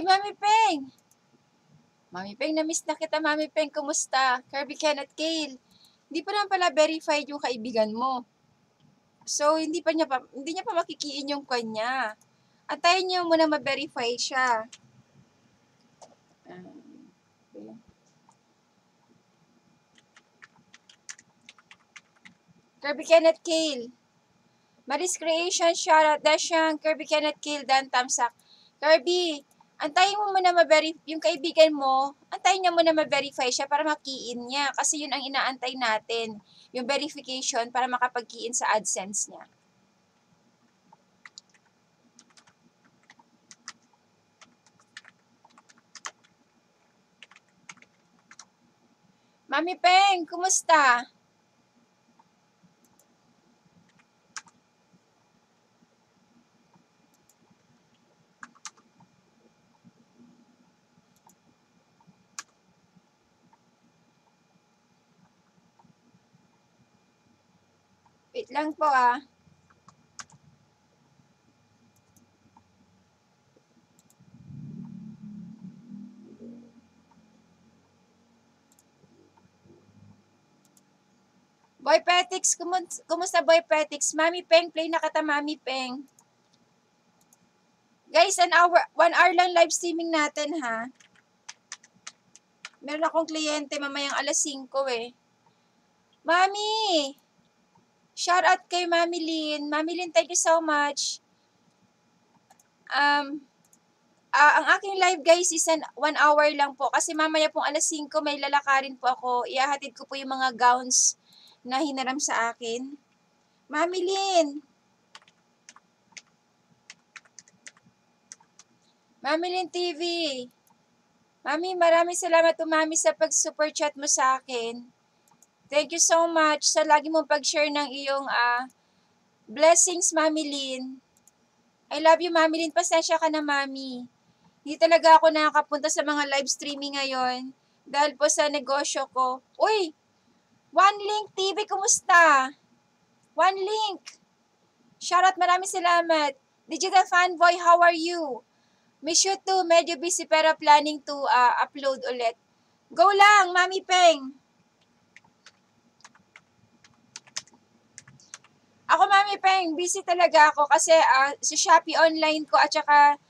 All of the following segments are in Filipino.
Uy, Mami Peng! Mami Peng, na-miss na kita, Mami Peng. Kumusta? Kirby Ken at Kale. Hindi pa naman pala verified yung kaibigan mo. So, hindi niya pa makikiin yung kanya. Antayin niyo muna ma-verify siya. Okay. Kirby Ken at Kale. Maris Creation, shoutout. Desyang, Kirby Ken at Kale, Dan Tamsak. Kirby, antayin mo muna ma-verify yung kaibigan mo. Antayin niya muna ma-verify siya para makiin niya. Kasi yun ang inaantay natin. Yung verification para makapag-key in sa AdSense niya. Mami Peng, kumusta? Wait lang po ah. Boy Petiks, kumusta Boy Petiks? Mami Peng, play na kata Mami Peng. Guys, one hour lang live streaming natin ha. Meron akong kliyente mamayang alas 5 eh. Mami! Shout out kay Mami Lyn. Mami Lyn, thank you so much. Ang aking live guys is 1 hour lang po. Kasi mamaya pong alas 5 may lalakarin po ako. Iahatid ko po yung mga gowns na hinaram sa akin. Mami Lyn! Mami Lyn TV! Mami, maraming salamat Mami sa pag-super chat mo sa akin. Thank you so much sa lagi mong pag-share ng iyong blessings, Mami Lyn. I love you, Mami Lyn. Pasensya ka na, Mami. Hindi talaga ako nakakapunta sa mga live streaming ngayon dahil po sa negosyo ko. Uy! OneLink TV, kumusta? OneLink! Shoutout, maraming salamat. Digital fanboy, how are you? Miss you too, medyo busy pero planning to upload ulit. Go lang, Mami Peng! Ako, Mami Peng, busy talaga ako kasi sa Shopee online ko at saka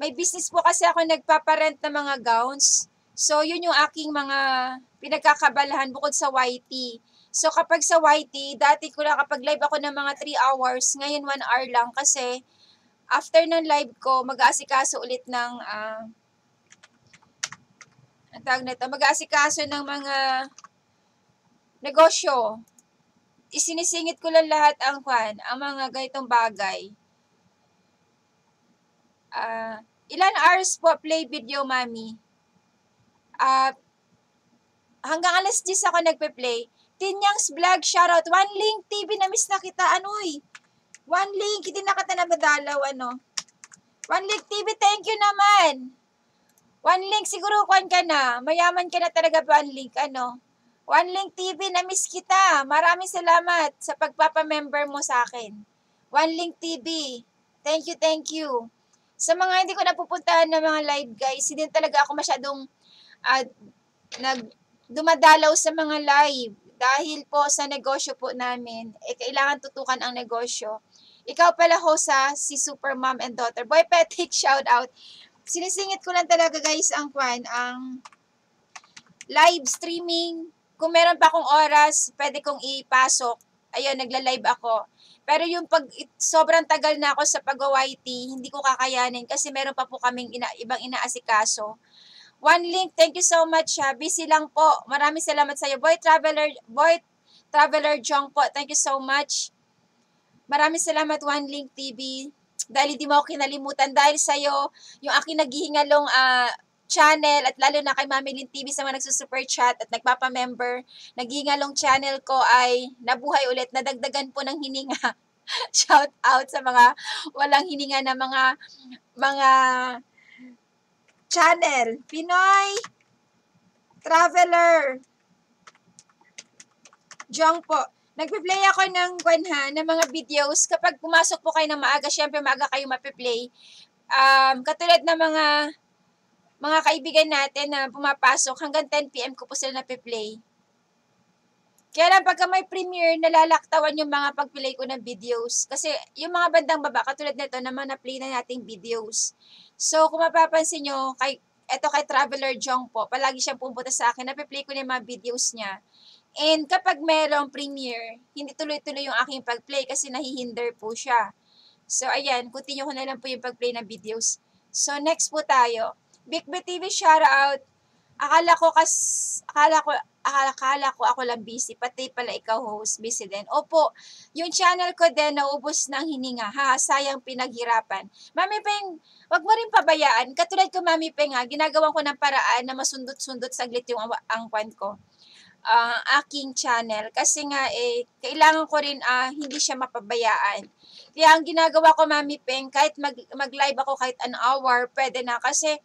may business po kasi ako nagpaparent ng mga gowns. So, yun yung aking mga pinagkakabalahan bukod sa YT. So, kapag sa YT, dati ko lang kapag live ako ng mga 3 hours, ngayon 1 hour lang kasi after ng live ko, mag-aasikaso ulit ng ang tawag na ito, mag-aasikaso ng mga negosyo. Isinisingit ko lang lahat ang mga ganitong bagay. Ilan hours po play video, Mami? Hanggang alas 10 ako nagpe-play. Tinyang's Vlog, shoutout. OneLink TV, na-miss na kita. Anoy? OneLink, hindi na kita nabadalaw, ano? OneLink TV, thank you naman. OneLink, siguro kuwan ka na. Mayaman ka na talaga, OneLink, ano? OneLink TV, na-miss kita. Maraming salamat sa pagpapamember mo sa akin. OneLink TV, thank you, thank you. Sa mga hindi ko napupuntahan ng mga live guys, hindi talaga ako masyadong dumadalaw sa mga live dahil po sa negosyo po namin. Eh, kailangan tutukan ang negosyo. Ikaw pala hosa, si Super Mom and Daughter. Boy Petiks, shout out. Sinisingit ko lang talaga guys ang live streaming. Kung meron pa akong oras, pwede kong ipasok. Ayun, nagla-live ako. Pero yung sobrang tagal na ako sa pag-YT, hindi ko kakayanin kasi meron pa po kaming ibang inaasikaso. OneLink, thank you so much. Busy lang po. Maraming salamat sa iyo. Boy Traveler Jong Po, thank you so much. Maraming salamat OneLink TV. Dahil hindi mo ako kinalimutan dahil sa iyo, yung aking naghihingalong channel at lalo na kay Mami Lyn TV sa mga nagsusuper chat at nagpapamember. Nagingalong channel ko ay nabuhay ulit, nadagdagan po ng hininga. Shout out sa mga walang hininga na mga channel. Pinoy Traveler Jong Po. Nagpe-play ako ng ng mga videos. Kapag pumasok po kayo ng maaga, syempre maaga kayo mape-play. Katulad ng mga mga kaibigan natin na pumapasok, hanggang 10 PM ko po sila napiplay. Kaya lang pagka may premiere, nalalaktawan yung mga pagplay ko ng videos. Kasi yung mga bandang baba, katulad nito, naman na-play na nating videos. So kung mapapansin nyo, kay Traveler Jong Po, palagi siyang pumunta sa akin, napiplay ko na yung mga videos niya. And kapag merong premiere, hindi tuloy-tuloy yung aking pagplay kasi nahihinder po siya. So ayan, continue ko na lang po yung pagplay ng videos. So next po tayo. Bigbet TV shoutout. Akala ko ako lang busy, pati pala ikaw host, busy din. Opo, yung channel ko din naubos ng hininga, ha, sayang pinaghirapan. Mami Peng, wag mo rin pabayaan, katulad ko Mami Peng ha, ginagawan ko ng paraan na masundot-sundot saglit yung angkwan ko, aking channel, kasi nga eh, kailangan ko rin hindi siya mapabayaan. Kaya ang ginagawa ko Mami Peng, kahit mag-live ako kahit an hour, pwede na, kasi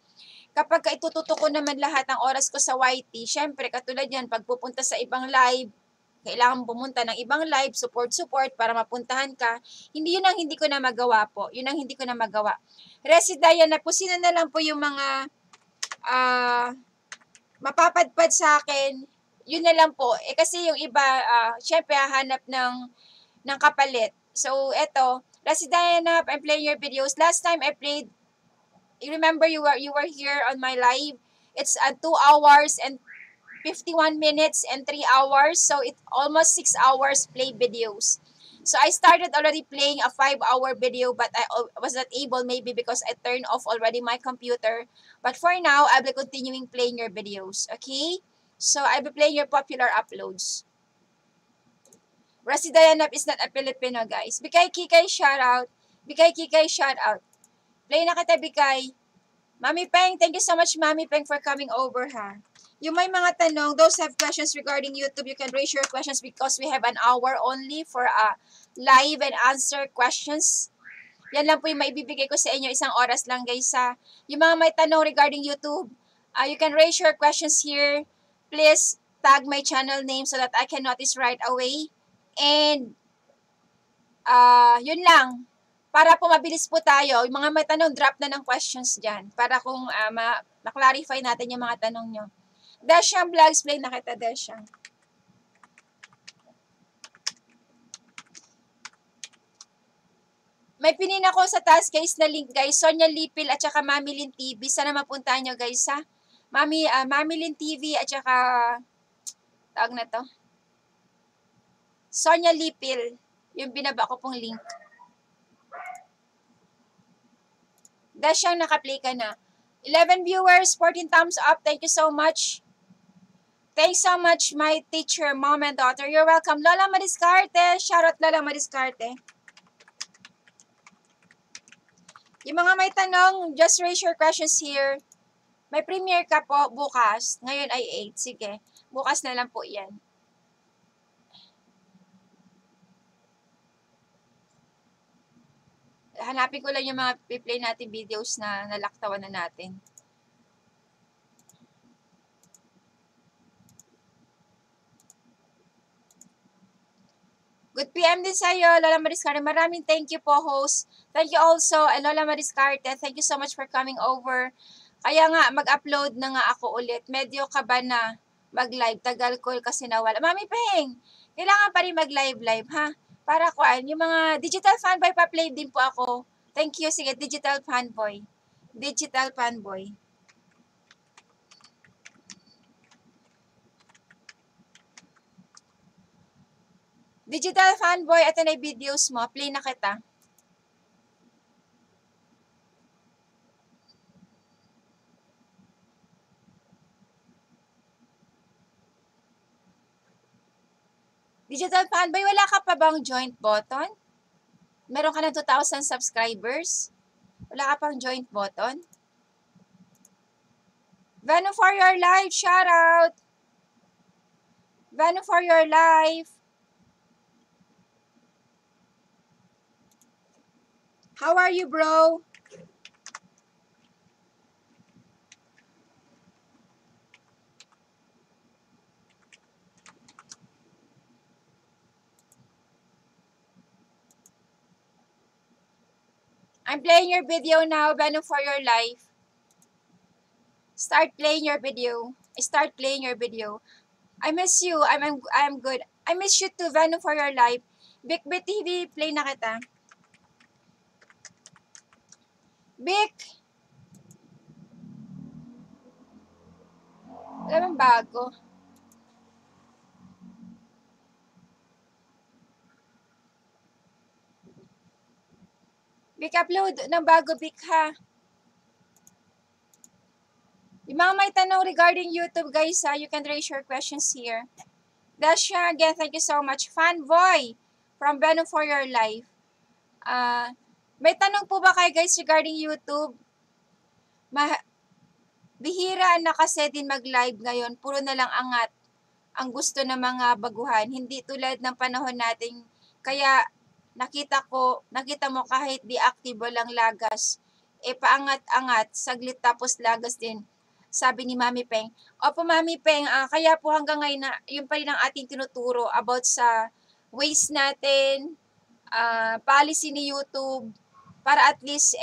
kapag itututok ko naman lahat ng oras ko sa YT, syempre katulad yan, pagpupunta sa ibang live, kailangan pumunta ng ibang live, support para mapuntahan ka. Hindi yun ang hindi ko na magawa po. Yun ang hindi ko na magawa. Resi Dayanap, kung sino na lang po yung mga mapapadpad sa akin, yun na lang po. Eh kasi yung iba, syempre hahanap ng kapalit. So eto, Resi Dayanap, I'm playing your videos. Last time I played, you remember you were here on my live. It's 2 hours and 51 minutes and 3 hours, so it's almost 6 hours play videos. So I started already playing a 5-hour video, but I was not able, maybe because I turned off already my computer. But for now, I'll be continuing playing your videos, okay? So I'll be playing your popular uploads. Resi Dayanap is not a Filipino, guys. Bikay Kikay shout out. Bikay Kikay shout out. Play na kita, Bikay. Mami Peng, thank you so much, Mami Peng, for coming over, ha. Yung may mga tanong, those have questions regarding YouTube, you can raise your questions because we have an hour only for live and answer questions. Yan lang po yung maibibigay ko sa inyo, isang oras lang, guys, ha. Yung mga may tanong regarding YouTube, you can raise your questions here. Please tag my channel name so that I can notice right away. And, yun lang. Para po mabilis po tayo, yung mga may tanong, drop na ng questions dyan. Para kung ma-clarify natin yung mga tanong nyo. Desyang Vlogs, play na kita, Desyang. May pinin ako sa task guys na link guys. Sonia Lipil at saka Mami Lyn TV. Sana mapuntahan nyo guys ha. Mami Lyn TV at saka tawag na to. Sonia Lipil. Yung binaba ko pong link. Desyang, nakaplay ka na. 11 viewers, 14 thumbs up. Thank you so much. Thanks so much, my teacher, mom, and daughter. You're welcome. Lola Madiskarte. Shoutout, Lola Madiskarte. Yung mga may tanong, just raise your questions here. May premiere ka po bukas. Ngayon ay 8. Sige. Bukas na lang po yan. Hanapin ko lang yung mga play natin videos na nalaktawan na natin. Good PM din sa'yo, Lola Madiskarte. Maraming thank you po, host. Thank you also, Lola Madiskarte. Thank you so much for coming over. Kaya nga, mag-upload na nga ako ulit. Medyo kaba na mag-live. Tagal ko kasi nawala. Mami Peng, kailangan pa rin mag-live-live, ha? Para ko, yung mga digital fanboy, pa-play din po ako. Thank you. Sige, digital fanboy. Digital fanboy. Digital fanboy, at na videos mo. Play na kita. Digital fanboy, wala ka pa bang joint button? Meron ka ng 2,000 subscribers? Wala ka pang joint button? Venu for your life, shout out! Venu for your life! How are you, bro? I'm playing your video now, Venu for your life. Start playing your video. Start playing your video. I miss you. I'm good. I miss you too, Venu for your life. Bigbet TV, play na kita. Bik! Wala bang bago? Bik, upload ng bago, Bik, ha? Yung mga may tanong regarding YouTube, guys, ha, you can raise your questions here. Dasha, again, thank you so much. Fanboy from Venu for your life. May tanong po ba kayo, guys, regarding YouTube? Bihira na kasi din mag-live ngayon. Puro na lang angat ang gusto ng mga baguhan. Hindi tulad ng panahon natin. Kaya nakita mo kahit deactive lang lagas. E paangat-angat, saglit tapos lagas din, sabi ni Mami Peng. Opo, Mami Peng, kaya po hanggang ngayon, yun pa rin ang ating tinuturo about sa ways natin, policy ni YouTube, para at least,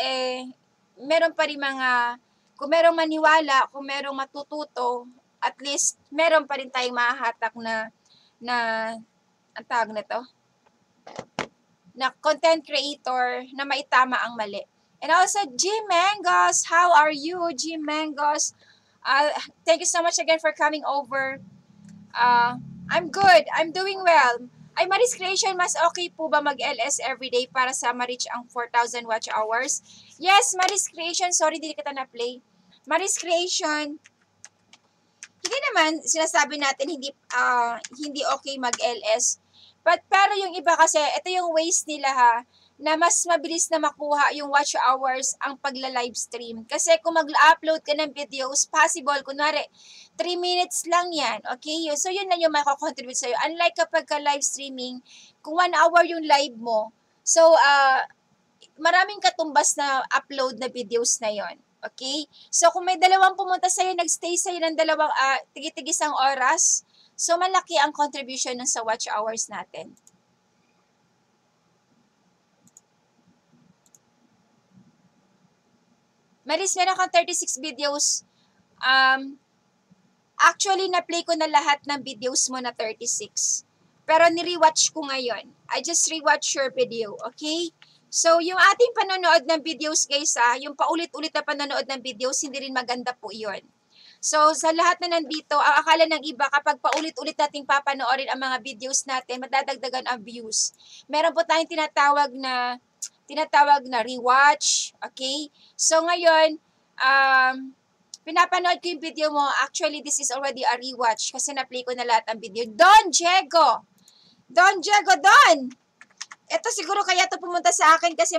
meron pa rin mga, kung merong maniwala, kung merong matututo, at least, meron pa rin tayong mahahatak na ang tawag na to, na content creator na maitama ang mali. And also, G. Mangos, how are you, G. Mangos? Thank you so much again for coming over. I'm good. I'm doing well. Ay, Maris Creation, mas okay po ba mag-LS everyday para sa ma-reach ang 4,000 watch hours? Yes, Maris Creation. Sorry, hindi kita na-play. Maris Creation, hindi naman sinasabi natin hindi okay mag-LS. But pero yung iba kasi, ito yung ways nila, ha, na mas mabilis na makuha yung watch hours ang pagla-livestream. Kasi kung mag-upload ka ng videos, possible, kunwari, 3 minutes lang yan, okay? So, yun na yung makakontribute sa'yo. Unlike kapag ka-live streaming, kung 1 hour yung live mo, so, maraming katumbas na upload na videos na yon, okay? So, kung may dalawang pumunta sa'yo, nag-stay sa'yo ng dalawang, tigitig-isang oras, so, malaki ang contribution nun sa watch hours natin. Maris, meron kang 36 videos. Actually, na-play ko na lahat ng videos mo na 36. Pero nirewatch ko ngayon. I just rewatch your video, okay? So, yung ating panonood ng videos, guys, yung paulit-ulit na panonood ng videos, hindi rin maganda po yun. So, sa lahat na nandito, ang akala ng iba, kapag paulit-ulit nating papanoorin ang mga videos natin, madadagdagan ang views. Meron po tayong tinatawag na rewatch, okay? So, ngayon, pinapanood ko yung video mo. Actually, this is already a rewatch kasi na-play ko na lahat ang video. Don Diego! Ito siguro kaya ito pumunta sa akin kasi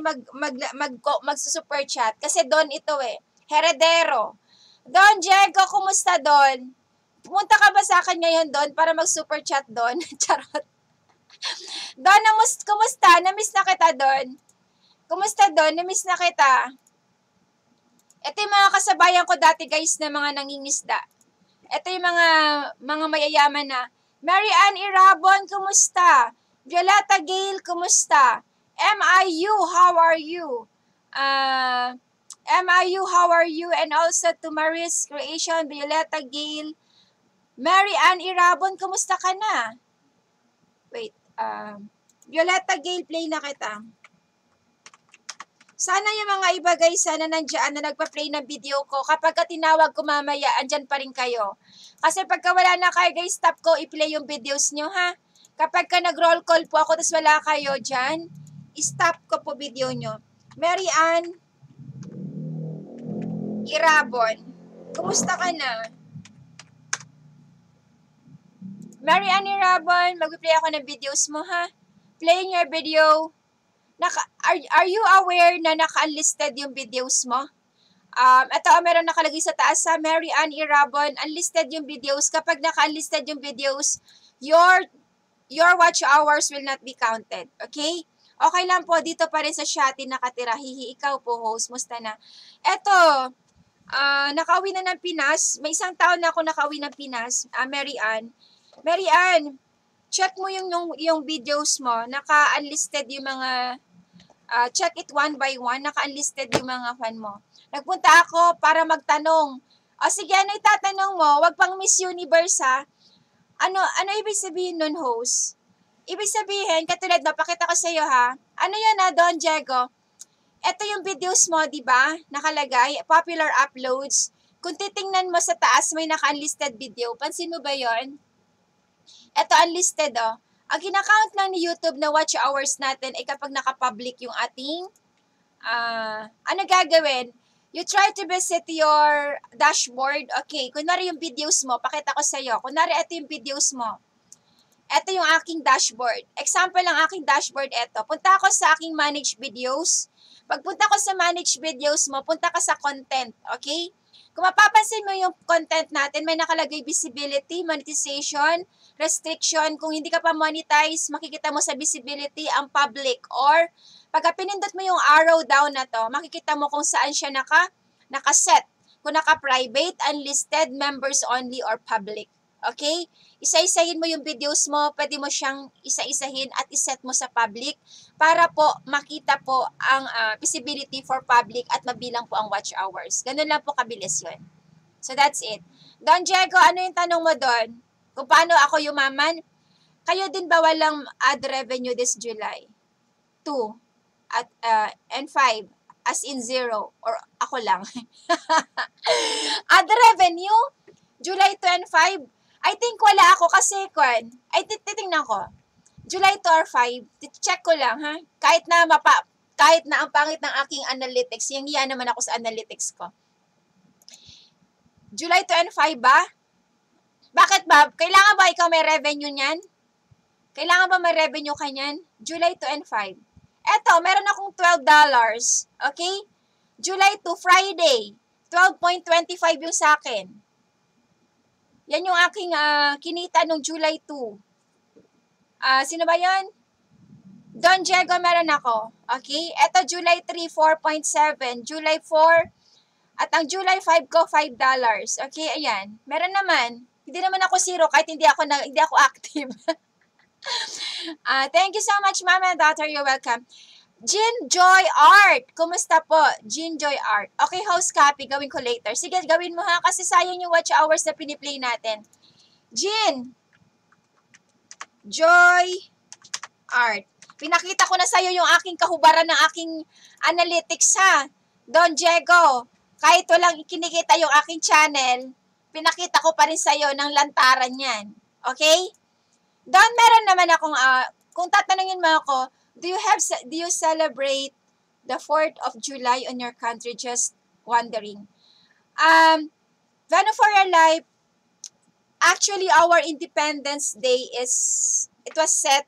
magsusuper chat. Kasi Don ito heredero. Don Diego, kumusta, Don? Pumunta ka ba sa akin ngayon, Don, para mag-super chat, Don? Charot. Don, kumusta? Namiss na kita, Don. Kumusta, Don? Namiss na kita. Ito yung mga kasabayan ko dati, guys, na mga nangingisda. Ito yung mga mayayaman na Mary Ann Irabon, kumusta? Violeta Gail, kumusta? MIU, how are you? MIU, how are you? And also to Maris Creation, Violeta Gail, Mary Ann Irabon, kumusta ka na? Wait. Violeta Gail, play na kita. Sana yung mga iba, guys, sana nandiyan na nagpa-play ng video ko. Kapag tinawag ko mamaya, andyan pa rin kayo. Kasi pagka wala na kayo, guys, stop ko, i-play yung videos nyo, ha? Kapag ka nag-roll call po ako, tas wala kayo dyan, stop ko po video nyo. Mary Ann Irabon, kumusta ka na? Mary Ann Irabon, mag-play ako ng videos mo, ha? Playing your video. Are you aware na naka-unlisted yung videos mo? Ito, meron nakalagay sa taas sa Mary Ann Irabon, unlisted yung videos. Kapag naka-unlisted yung videos, your watch hours will not be counted. Okay? Okay lang po, dito pa rin sa Shawie nakatira. Hihi, ikaw po, host. Musta na? Eto, nakauwi na ng Pinas. May isang taon na ako nakauwi ng Pinas, Mary Ann. Mary Ann, check mo yung videos mo. Naka-unlisted yung mga, check it one by one. Naka-unlisted yung mga fan mo. Nagpunta ako para magtanong O sige, ano itatanong mo? Wag pang Miss Universe, ha? Ano ibig sabihin nun, host? Ibig sabihin, katulad na, pakita ko sa iyo, ha? Ano yun, ha, Don Diego? Ito yung videos mo, di ba? Nakalagay, popular uploads. Kung titingnan mo sa taas, may naka-unlisted video. Pansin mo ba yon? Ito, unlisted, oh. Ang kinakount lang ni YouTube na watch hours natin ay kapag nakapublic yung ating... ano gagawin? You try to visit your dashboard. Okay, kunwari yung videos mo, pakita ko sa iyo. Kunwari ito yung videos mo. Ito yung aking dashboard. Example lang aking dashboard ito. Punta ako sa aking manage videos. Pagpunta ko sa manage videos mo, punta ka sa content. Okay? Kung mapapansin mo yung content natin, may nakalagay visibility, monetization, restriction. Kung hindi ka pa monetize, makikita mo sa visibility ang public. Or pagka pinindot mo yung arrow down na to, makikita mo kung saan siya nakaset. Kung naka-private, unlisted, members only, or public. Okay? Isa-isahin mo yung videos mo, pwede mo siyang isa-isahin at iset mo sa public para po makita po ang visibility for public at mabilang po ang watch hours. Ganun lang po kabilis yun. So that's it. Don Diego, ano yung tanong mo doon? Kung paano ako yumaman? Kayo din ba walang ad revenue this July? 2 at, and 5 as in 0 or ako lang. Ad revenue? July 2 and 5? I think wala ako kasi, Kwan, ay titingnan ko, July 2 or 5, check ko lang, ha? Kahit na ang pangit ng aking analytics, yung iya naman ako sa analytics ko. July 2 and 5 ba? Bakit ba? Kailangan ba ikaw may revenue niyan? Kailangan ba may revenue ka niyan? July 2 and 5. Eto, meron akong $12, okay? July 2, Friday, 12.25 yung sa akin. Yan yung aking kinita nung July 2. Sino ba yun? Don Diego, meron ako. Okay? Ito, July 3, 4.7. July 4. At ang July 5 ko, $5. Okay? Ayan. Meron naman. Hindi naman ako zero kahit hindi ako active. Thank you so much, mom and daughter. You're welcome. Jin Joy Art. Kumusta po? Jin Joy Art. Okay, host copy. Gawin ko later. Sige, gawin mo, ha? Kasi sayang yung watch hours na piniplay natin. Jin Joy Art. Pinakita ko na sa'yo yung aking kahubaran ng aking analytics, ha? Don Diego, kahit walang kinikita yung aking channel, pinakita ko pa rin sa'yo ng lantaran yan. Okay? Don, meron naman akong, kung tatanungin mo ako, do you celebrate the 4th of July on your country? Just wondering. Venu for your life, actually our Independence Day was set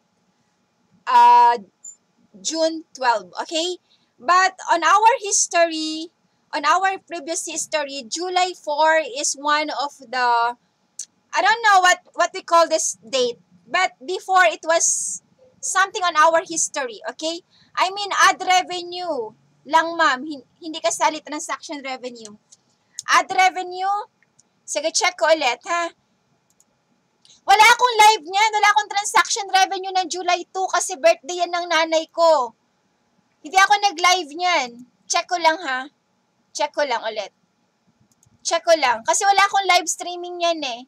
June 12, okay? But on our history, on our previous history, July 4 is one of the, I don't know what we call this date, but before it was something on our history, okay? I mean, ad revenue lang, ma'am. Hindi kasali transaction revenue. Ad revenue, sige, check ko ulit, ha? Wala akong live niyan. Wala akong transaction revenue ng July 2 kasi birthday yan ng nanay ko. Hindi ako nag-live niyan. Check ko lang, ha? Check ko lang ulit. Check ko lang. Kasi wala akong live streaming yan, eh.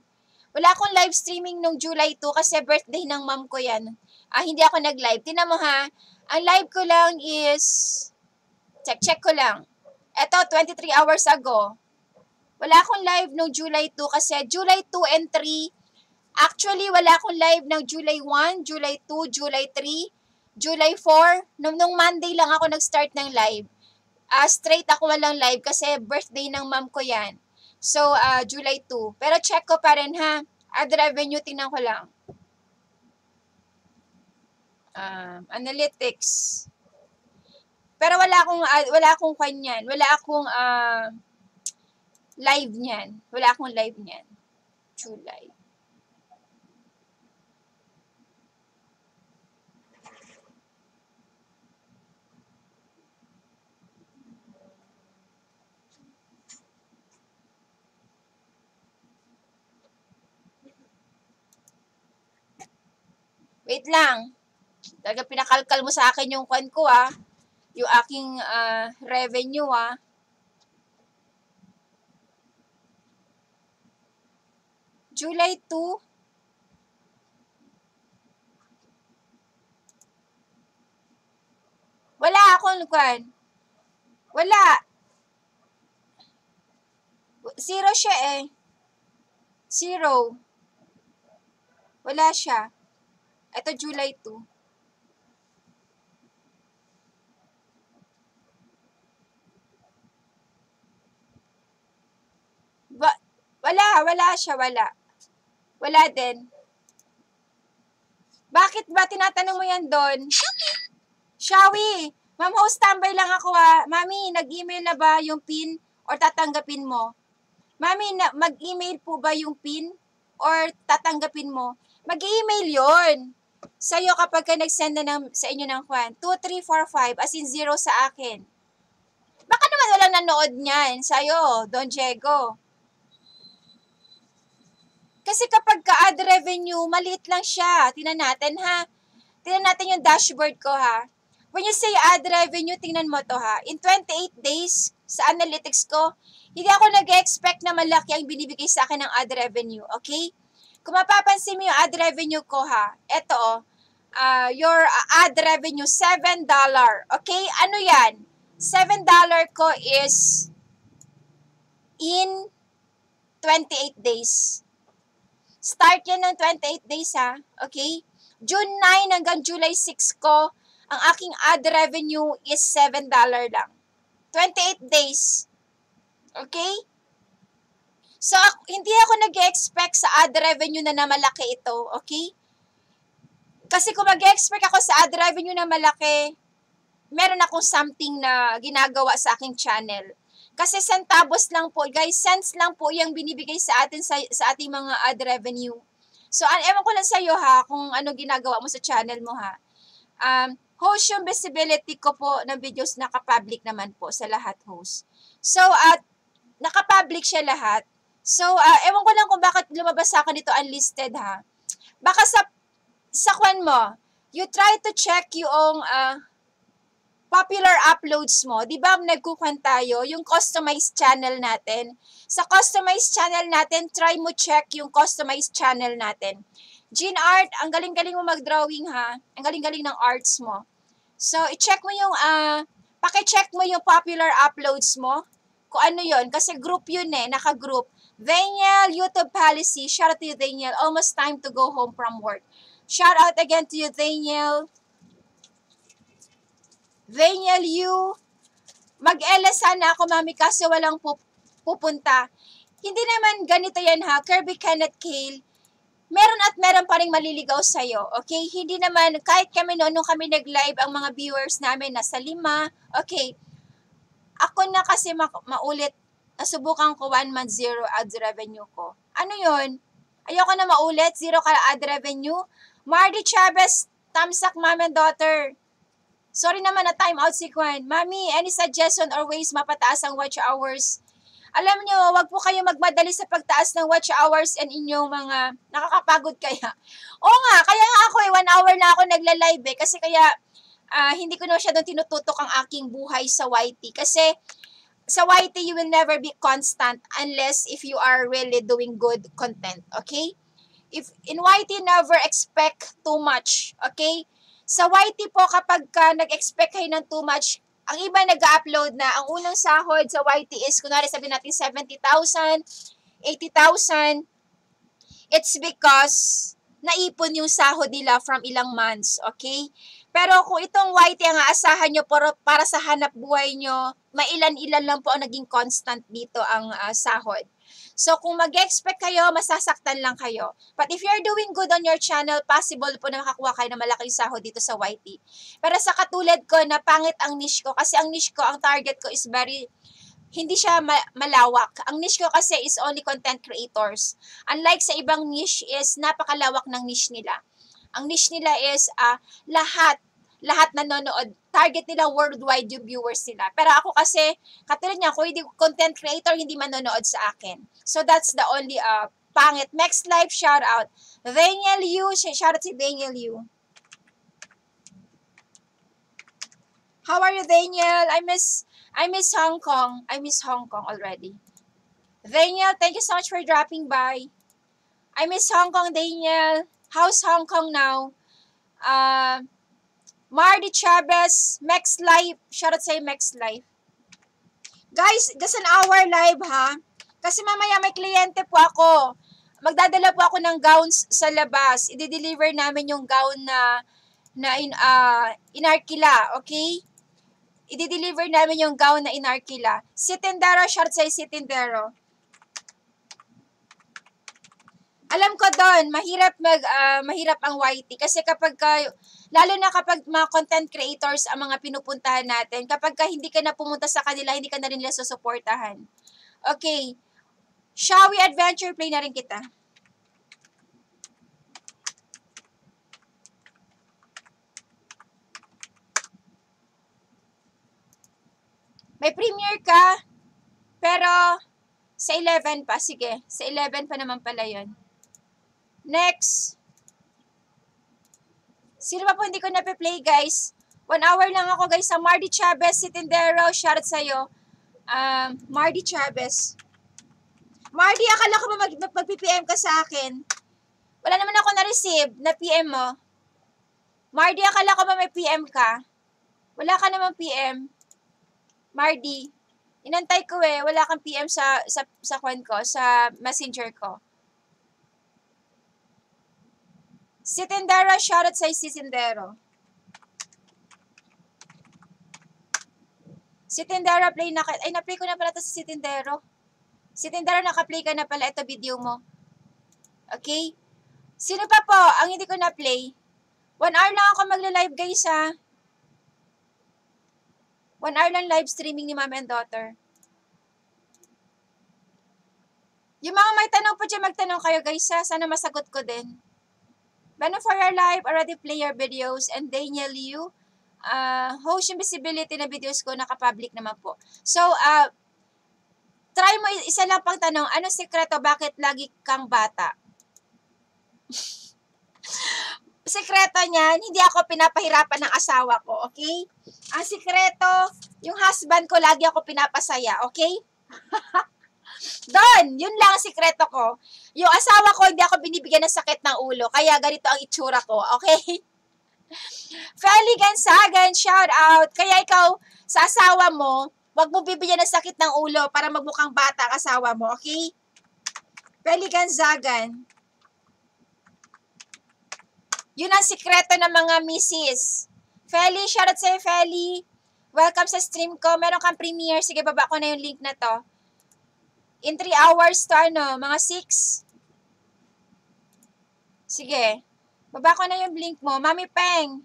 Wala akong live streaming nung July 2 kasi birthday ng ma'am ko yan. Hindi ako nag-live. Tingnan mo, ha. Ang live ko lang is... Check ko lang. Eto, 23 hours ago. Wala akong live nung July 2 kasi July 2 and 3. Actually, wala akong live ng July 1, July 2, July 3, July 4. Nung Monday lang ako nag-start ng live. Straight ako walang live kasi birthday ng mom ko yan. So, July 2. Pero check ko pa rin, ha. Ad revenue, tingnan ko lang. Analytics. Pero wala akong kanyan. Wala akong live niyan. Wala akong live niyan. July. Wait lang. Talaga pinakalkal mo sa akin yung kwan ko, ah. Yung aking revenue, ah. July 2. Wala akong lukan. Wala. Zero siya eh. Zero. Wala siya. Ito July 2. Wala siya. Wala din. Bakit ba tinatanong mo yan doon? Shawie, ma'am, host tambay lang ako ha. Mami, nag-email na ba yung pin or tatanggapin mo? Mami, mag-email po ba yung pin or tatanggapin mo? Mag-email yon sa'yo kapag ka nag-send na sa inyo ng kwan. 2345 as in 0 sa akin. Baka naman walang nanood niyan sa'yo, Don Diego. Kasi kapag ka-ad revenue, maliit lang siya. Tingnan natin ha. Tingnan natin yung dashboard ko ha. When you say ad revenue, tingnan mo to ha. In 28 days sa analytics ko, hindi ako nag-expect na malaki ang binibigay sa akin ng ad revenue. Okay? Kung mapapansin mo yung ad revenue ko ha, eto oh, your ad revenue, $7. Okay? Ano yan? $7 ko is in 28 days. Start yan ng 28 days ha. Okay? June 9 hanggang July 6 ko, ang aking ad revenue is $7 lang. 28 days. Okay? So, hindi ako nag-expect sa ad revenue na malaki ito. Okay? Kasi kung mag-expect ako sa ad revenue na malaki, meron akong something na ginagawa sa aking channel. Kasi centavos lang po, guys. Cents lang po yung binibigay sa atin sa ating mga ad revenue. So, ewan ko lang sa'yo ha, kung ano ginagawa mo sa channel mo ha. Host yung visibility ko po ng videos, nakapublic naman po sa lahat host. So, nakapublic siya lahat. So, ewan ko lang kung bakit lumabas ako nito unlisted ha. Baka sa kwan mo, you try to check yung popular uploads mo. Diba nagkukuhan tayo yung customized channel natin? Sa customized channel natin, try mo check yung customized channel natin. Jin Art, ang galing-galing mo mag-drawing ha. Ang galing-galing ng arts mo. So, i-check mo yung, paki-check mo yung popular uploads mo. Kung ano yun. Kasi group yun eh, naka-group. Danielle, YouTube policy. Shout out to you, Danielle. Almost time to go home from work. Shout out again to you, Danielle. Danielle Yu. Mag-ela sana ako, mami, kasi walang pupunta. Hindi naman ganito yan ha. Kirby Ken at Kale. Meron at meron pa rin maliligaw sa'yo, okay? Hindi naman, kahit kami noon, nung kami nag-live, ang mga viewers namin nasa 5, okay? Ako na kasi maulit, nasubukan ko 1 month 0 ad revenue ko. Ano yun? Ayoko na maulit, 0 ka ad revenue. Mardy Chavez, tamsak mom and daughter. Sorry naman na time out si Kwan. Mami, any suggestion or ways mapataas ang watch hours? Alam nyo, wag po kayo magmadali sa pagtaas ng watch hours and inyong mga nakakapagod kaya. Oo nga, kaya nga ako eh, 1 hour na ako nagla-live eh. Kasi kaya hindi ko na masyadong tinututok ang aking buhay sa YT. Kasi sa YT, you will never be constant unless if you are really doing good content, okay? If in YT, never expect too much, okay? Sa YT po, kapag ka nag-expect kayo ng too much, ang iba nag-upload na, ang unang sahod sa YT is, kunwari sabihin natin 70,000, 80,000, it's because naipon yung sahod nila from ilang months, okay? Pero kung itong YT ang aasahan nyo para sa hanap buhay nyo, mailan-ilan lang po ang naging constant dito ang sahod. So, kung mag-expect kayo, masasaktan lang kayo. But if you're doing good on your channel, possible po na makakuha kayo ng malaking sahod dito sa YT. Pero sa katulad ko, napangit ang niche ko. Kasi ang niche ko, ang target ko is very, hindi siya malawak. Ang niche ko kasi is only content creators. Unlike sa ibang niche is, napakalawak ng niche nila. Ang niche nila is, lahat nanonood. Target nila worldwide yung viewers nila. Pero ako kasi, katulad niya, ako hindi content creator, hindi manonood sa akin. So that's the only pangit. Next live, shout out. Danielle Yu, shout out si Danielle Yu. How are you, Danielle? I miss Hong Kong. I miss Hong Kong already. Danielle, thank you so much for dropping by. I miss Hong Kong, Danielle. How's Hong Kong now? Mardy Chavez, Max Life. Shoutout sa'yo, Max Life. Guys, just an hour live, ha? Kasi mamaya may kliyente po ako. Magdadala po ako ng gowns sa labas. I-deliver namin yung gown na inarkila, okay? I-deliver namin yung gown na inarkila. Si Tindara, shoutout sa'yo, Si Tindara. Alam ko doon, mahirap ang YT kasi kapag lalo na kapag mga content creators ang mga pinupuntahan natin, kapag hindi ka na pumunta sa kanila, hindi ka na rin nila susuportahan. Okay. Shawie Adventure, play na rin kita. May premiere ka, pero sa 11 pa. Sige, sa 11 pa naman pala yun. Next. Sino ba po hindi ko nape-play, guys? 1 hour lang ako, guys. Sa Mardy Chavez, Si Tindero, shoutout sa'yo. Mardy Chavez. Mardy, akala ko ba mag-PPM ka sa akin? Wala naman ako na-receive na PM mo. Mardy, akala ko ba may PM ka? Wala ka naman PM. Mardy, inantay ko eh. Wala kang PM sa kwan ko, sa messenger ko. Si Tindara, shoutout sa si Tindero. Si Tindara, play na. Ay, na-play ko na pala ito si Tindero. Si Tindara, naka-play ka na pala. Ito video mo. Okay? Sino pa po ang hindi ko na-play? 1 hour lang ako magla-live, guys, ha? 1 hour lang live streaming ni mom and daughter. Yung mga may tanong po dyan, magtanong kayo, guys, ha? Sana masagot ko din. Venu for your life, already play your videos, and Danielle Yu, host yung visibility na videos ko, nakapublic naman po. So, try mo isa lang pang tanong, anong sekreto, bakit lagi kang bata? Sekreto niyan, hindi ako pinapahirapan ng asawa ko, okay? Ang sekreto, yung husband ko, lagi ako pinapasaya, okay? Don, yun lang ang sikreto ko. Yung asawa ko, hindi ako binibigyan ng sakit ng ulo. Kaya ganito ang itsura ko, okay? Feli Gansagan, shout out. Kaya ikaw, sa asawa mo, wag mo bibigyan ng sakit ng ulo para magmukhang bata ang asawa mo, okay? Feli Gansagan. Yun ang sikreto ng mga misis. Feli, shout out sa'yo, Feli. Welcome sa stream ko. Meron kang premiere. Sige, baba ko na yung link na to. In 3 hours to ano, mga 6. Sige. Baba ko na yung link mo. Mami Peng.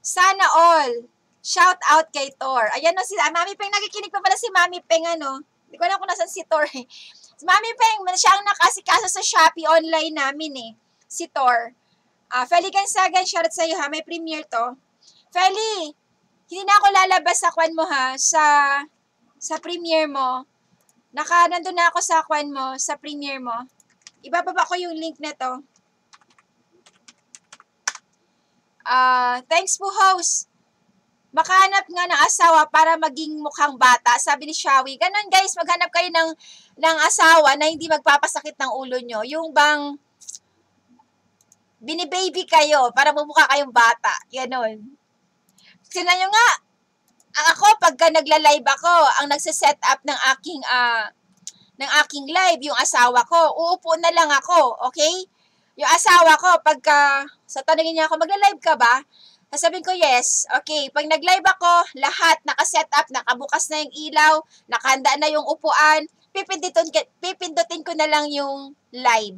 Sana all. Shout out kay Tor. Ayan no, si Mami Peng. Nakikinig pa pala si Mami Peng, ano. Hindi ko alam kung nasan si Tor. Si Mami Peng, siya ang nakasikasa sa Shopee online namin eh. Si Tor. Feli Gansagan, shout out sa'yo ha. May premiere to. Feli, hindi na ako lalabas sa kwan mo ha. Sa premiere mo. Nandun na ako sa kwan mo, sa premiere mo. Ibababa ko yung link na to. Thanks po, host. Makahanap nga ng asawa para maging mukhang bata, sabi ni Shawie. Ganun, guys, maghanap kayo ng asawa na hindi magpapasakit ng ulo nyo. Yung bang binibaby kayo para mumukha kayong bata. Ganun. Sina nyo nga, ako, pagka nagla-live ako, ang nagse-set up ng aking live, yung asawa ko, uupo na lang ako, okay? Yung asawa ko, pagka, sa tanongin niya ako, magla-live ka ba? Sasabihin ko, yes, okay. Pag nag-live ako, lahat, naka-set up, nakabukas na yung ilaw, nakahanda na yung upuan, pipindutin ko na lang yung live.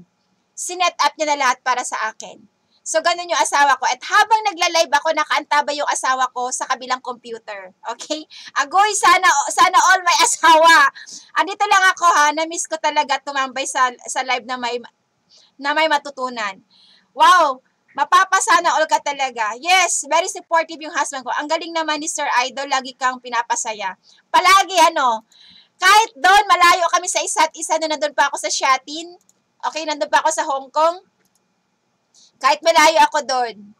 Sinet up niya na lahat para sa akin. So, ganun yung asawa ko. At habang nagla-live ako, nakaantabay yung asawa ko sa kabilang computer. Okay? Agoy, sana all my asawa. Andito lang ako ha, na-miss ko talaga tumambay sa live na may matutunan. Wow! Mapapasana all ka talaga. Yes, very supportive yung husband ko. Ang galing naman ni Sir Idol, lagi kang pinapasaya. Palagi, ano, kahit doon, malayo kami sa isa't isa na nandun pa ako sa Shatin. Okay, nandun pa ako sa Hong Kong. Kahit malayo ako doon,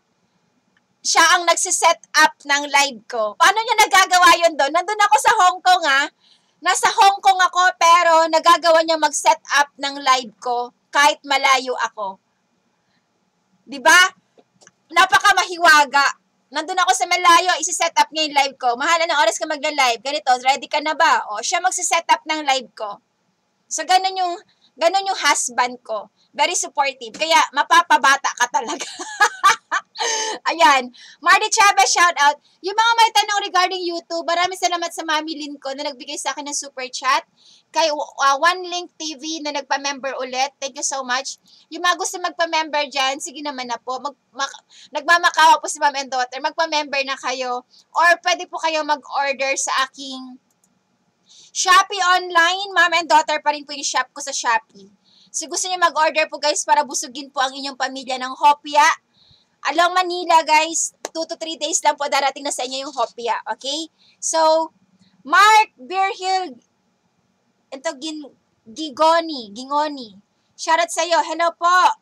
siya ang nagsiset up ng live ko. Paano niya nagagawa yun doon? Nandun ako sa Hong Kong, ha? Nasa Hong Kong ako, pero nagagawa niya mag-set up ng live ko kahit malayo ako. 'Di ba? Napakamahiwaga. Nandun ako sa malayo, i-set up ng live ko. Mahal na oras ka magla-live. Ganito, ready ka na ba? O siya magse-set up ng live ko. So ganun yung husband ko. Very supportive. Kaya mapapabata ka talaga. Ayan. Mardy Chavez, shout out. Yung mga may tanong regarding YouTube, maraming salamat sa Mami Lyn ko na nagbigay sa akin ng super chat. Kay OneLink TV na nagpa-member ulit. Thank you so much. Yung mga gusto magpa-member dyan, sige naman na po. Nagmamakawa po si mom and daughter. Magpa-member na kayo. Or pwede po kayo mag-order sa aking Shopee online. Mom and daughter pa rin po yung shop ko sa Shopee. So gusto niyo mag-order po guys para busugin po ang inyong pamilya ng hopya. Along Manila guys, 2 to 3 days lang po darating na sa inyo yung hopya. Okay? So, Mark Beer Hill, ito, Gingoni. Shoutout sa'yo. Hello po.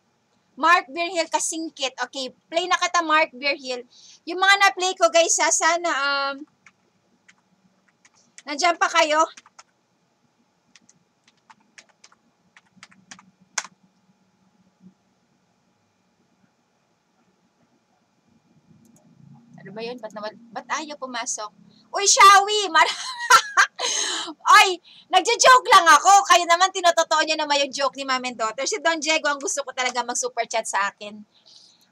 Mark Beer Hill, kasingkit. Okay, play na kata Mark Beer Hill. Yung mga na-play ko, guys, sana, nandiyan pa kayo. Ano ba yun? Ba't ayaw pumasok? Uy, Shawie! Ay, nagjo-joke lang ako. Kayo naman, tinototoo niya naman yung joke ni mom and daughter. Si Don Diego ang gusto ko talaga mag-super chat sa akin.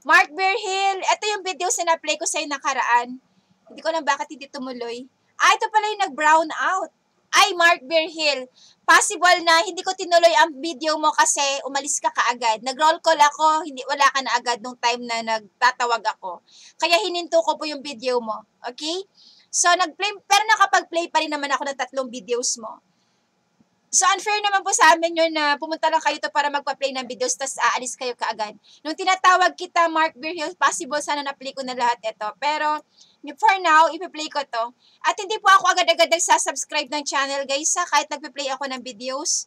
Mark Beer Hill, ito yung videos na na-play ko sa'yo nakaraan. Hindi ko lang bakit hindi tumuloy. Ah, ito pala yung nag-brown out. Ay, Mark Beer Hill, possible na hindi ko tinuloy ang video mo kasi umalis ka kaagad. Nag-roll call ako, wala ka na agad nung time na nagtatawag ako. Kaya hininto ko po yung video mo. Okay? So, nag-play, pero nakapag-play pa rin naman ako ng 3 videos mo. So, unfair naman po sa amin yun na pumunta lang kayo to para magpa-play ng videos tapos aalis kayo kaagad. Nung tinatawag kita, Mark Beer Hill, possible sana na-play ko na lahat ito. Pero, for now, ipi-play ko to. At hindi po ako agad-agad nagsasubscribe ng channel, guys, ha? Kahit nagpi-play ako ng videos.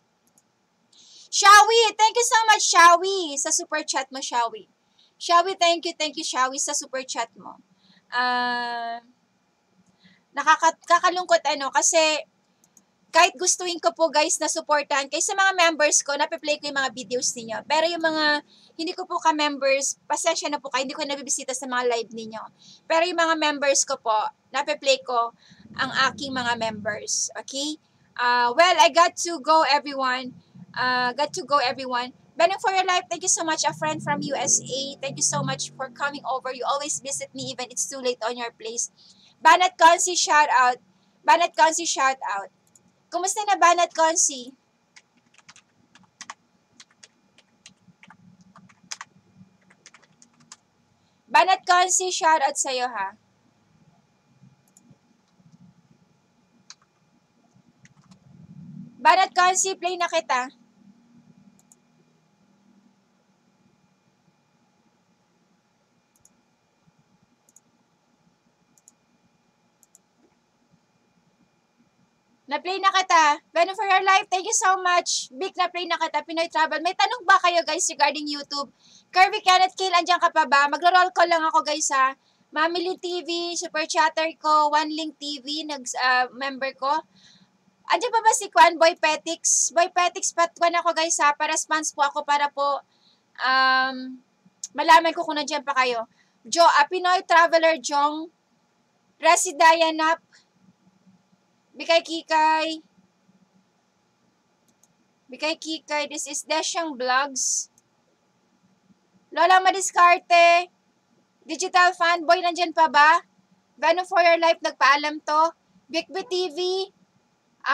Shawie, thank you so much, Shawie, sa super chat mo, Shawie. Shawie, thank you, Shawie, sa super chat mo. Nakakalungkot ano kasi kahit gustuin ko po guys na supportan kaysa mga members ko, napi-play ko yung mga videos ninyo. Pero yung mga hindi ko po ka-members, pasensya na po kayo, hindi ko nabibisita sa mga live ninyo. Pero yung mga members ko po, napi-play ko ang aking mga members. Okay? Well, I got to go everyone. Venu for your life, thank you so much. A friend from USA, thank you so much for coming over. You always visit me even it's too late on your place. Banat Kansi, shout out. Banat Kansi, shout out. Kumusta na Banat Kansi? Banat Kansi, shout out sa'yo ha. Banat Kansi, play na kita. Na-play na kita. Venu for your life, thank you so much. Big na-play na kita, Pinoy Travel. May tanong ba kayo guys regarding YouTube? Kirby Ken at Kale, andyan ka pa ba? Magro-roll call lang ako guys ha. Mami Lyn TV, super chatter ko, OneLink TV, member ko. Andyan pa ba si Kwan, Boy Petiks? Boy Petiks, patwan ako guys ha. Pa-response po ako para po malaman ko kung nandiyan pa kayo. Pinoy Traveler Jong, Resi Dayanap, Bikay Kikay. Bikay Kikay. This is Desyang Vlogs. Lola Madiskarte. Digital Fanboy. Nandyan pa ba? Venu for your life. Nagpaalam to. Bigbet TV.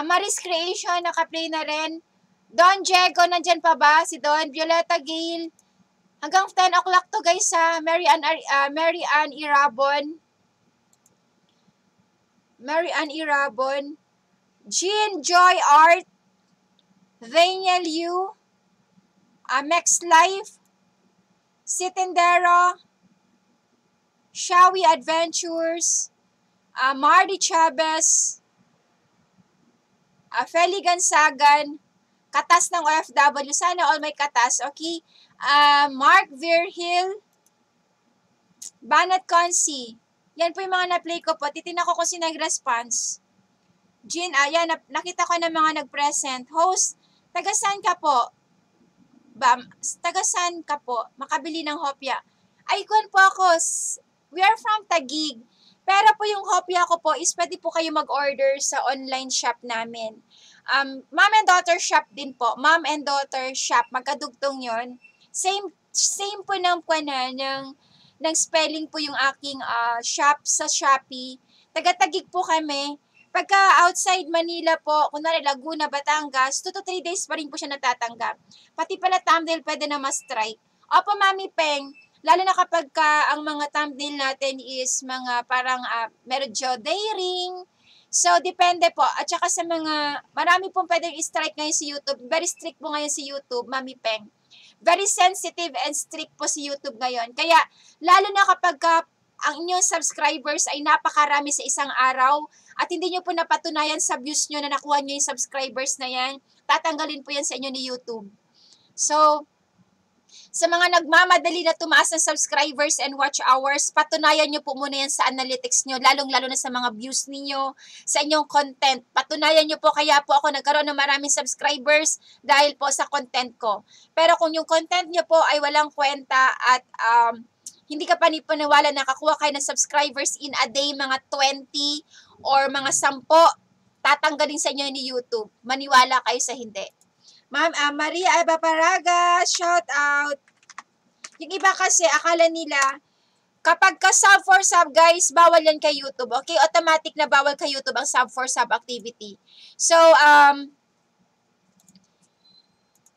Maris Creation. Nakaplay na rin. Don Diego. Nandyan pa ba? Si Don. Violeta Gail. Hanggang 10 o'clock to guys ha. Mary Ann Irabon. Mary Ann Irabon, Jin Joy Art, Danielle Yu, Amex Life, Si Tindara, Shawie Adventures, Mardy Chavez, Feli Gansagan, Katas ng OFW, sana all may katas, okay? Mark Beer Hill, Banat Kansi. Yan po yung mga na-play ko po. Titignan ko kung sino nag-response. Jin, ayan, nakita ko na mga nag-present. Host, taga saan ka po? Bam, tagasan ka po, makabili ng hopya. Ay, kuwan po ako, we are from Taguig. Pero po yung hopya ko po is pwede po kayo mag-order sa online shop namin. Mom and daughter shop din po. Mom and daughter shop, magkadugtong yon. Same po ng kuwanan, ng spelling po yung aking shop sa Shopee. Taga-Taguig po kami. Pagka outside Manila po, kunwari Laguna, Batangas, 2 to 3 days pa rin po siya natatanggap. Pati pala thumbnail pwede na ma-strike. Opo, Mami Peng, lalo na kapag ang mga thumbnail natin is mga parang medyo daring. So, depende po. At saka sa mga, marami pong pwede i-strike ngayon si YouTube. Very strict po ngayon si YouTube, Mami Peng. Very sensitive and strict po si YouTube ngayon. Kaya, lalo na kapag ang inyong subscribers ay napakarami sa isang araw, at hindi nyo po napatunayan sa views nyo na nakuha nyo yung subscribers na yan, tatanggalin po yan sa inyo ni YouTube. So, sa mga nagmamadali na tumaas ng subscribers and watch hours, patunayan nyo po muna yan sa analytics nyo, lalong-lalo na sa mga views niyo sa inyong content. Patunayan nyo po, kaya po ako nagkaroon ng maraming subscribers dahil po sa content ko. Pero kung yung content nyo po ay walang kwenta at hindi ka panipaniwala na kakuha kayo ng subscribers in a day, mga 20 or mga 10, tatanggalin sa inyo ni YouTube. Maniwala kayo sa hindi. Ma'am, Maria Eva Paragas, shout out. Yung iba kasi, akala nila, kapag ka sub for sub, guys, bawal yan kay YouTube. Okay, automatic na bawal kay YouTube ang sub for sub activity. So,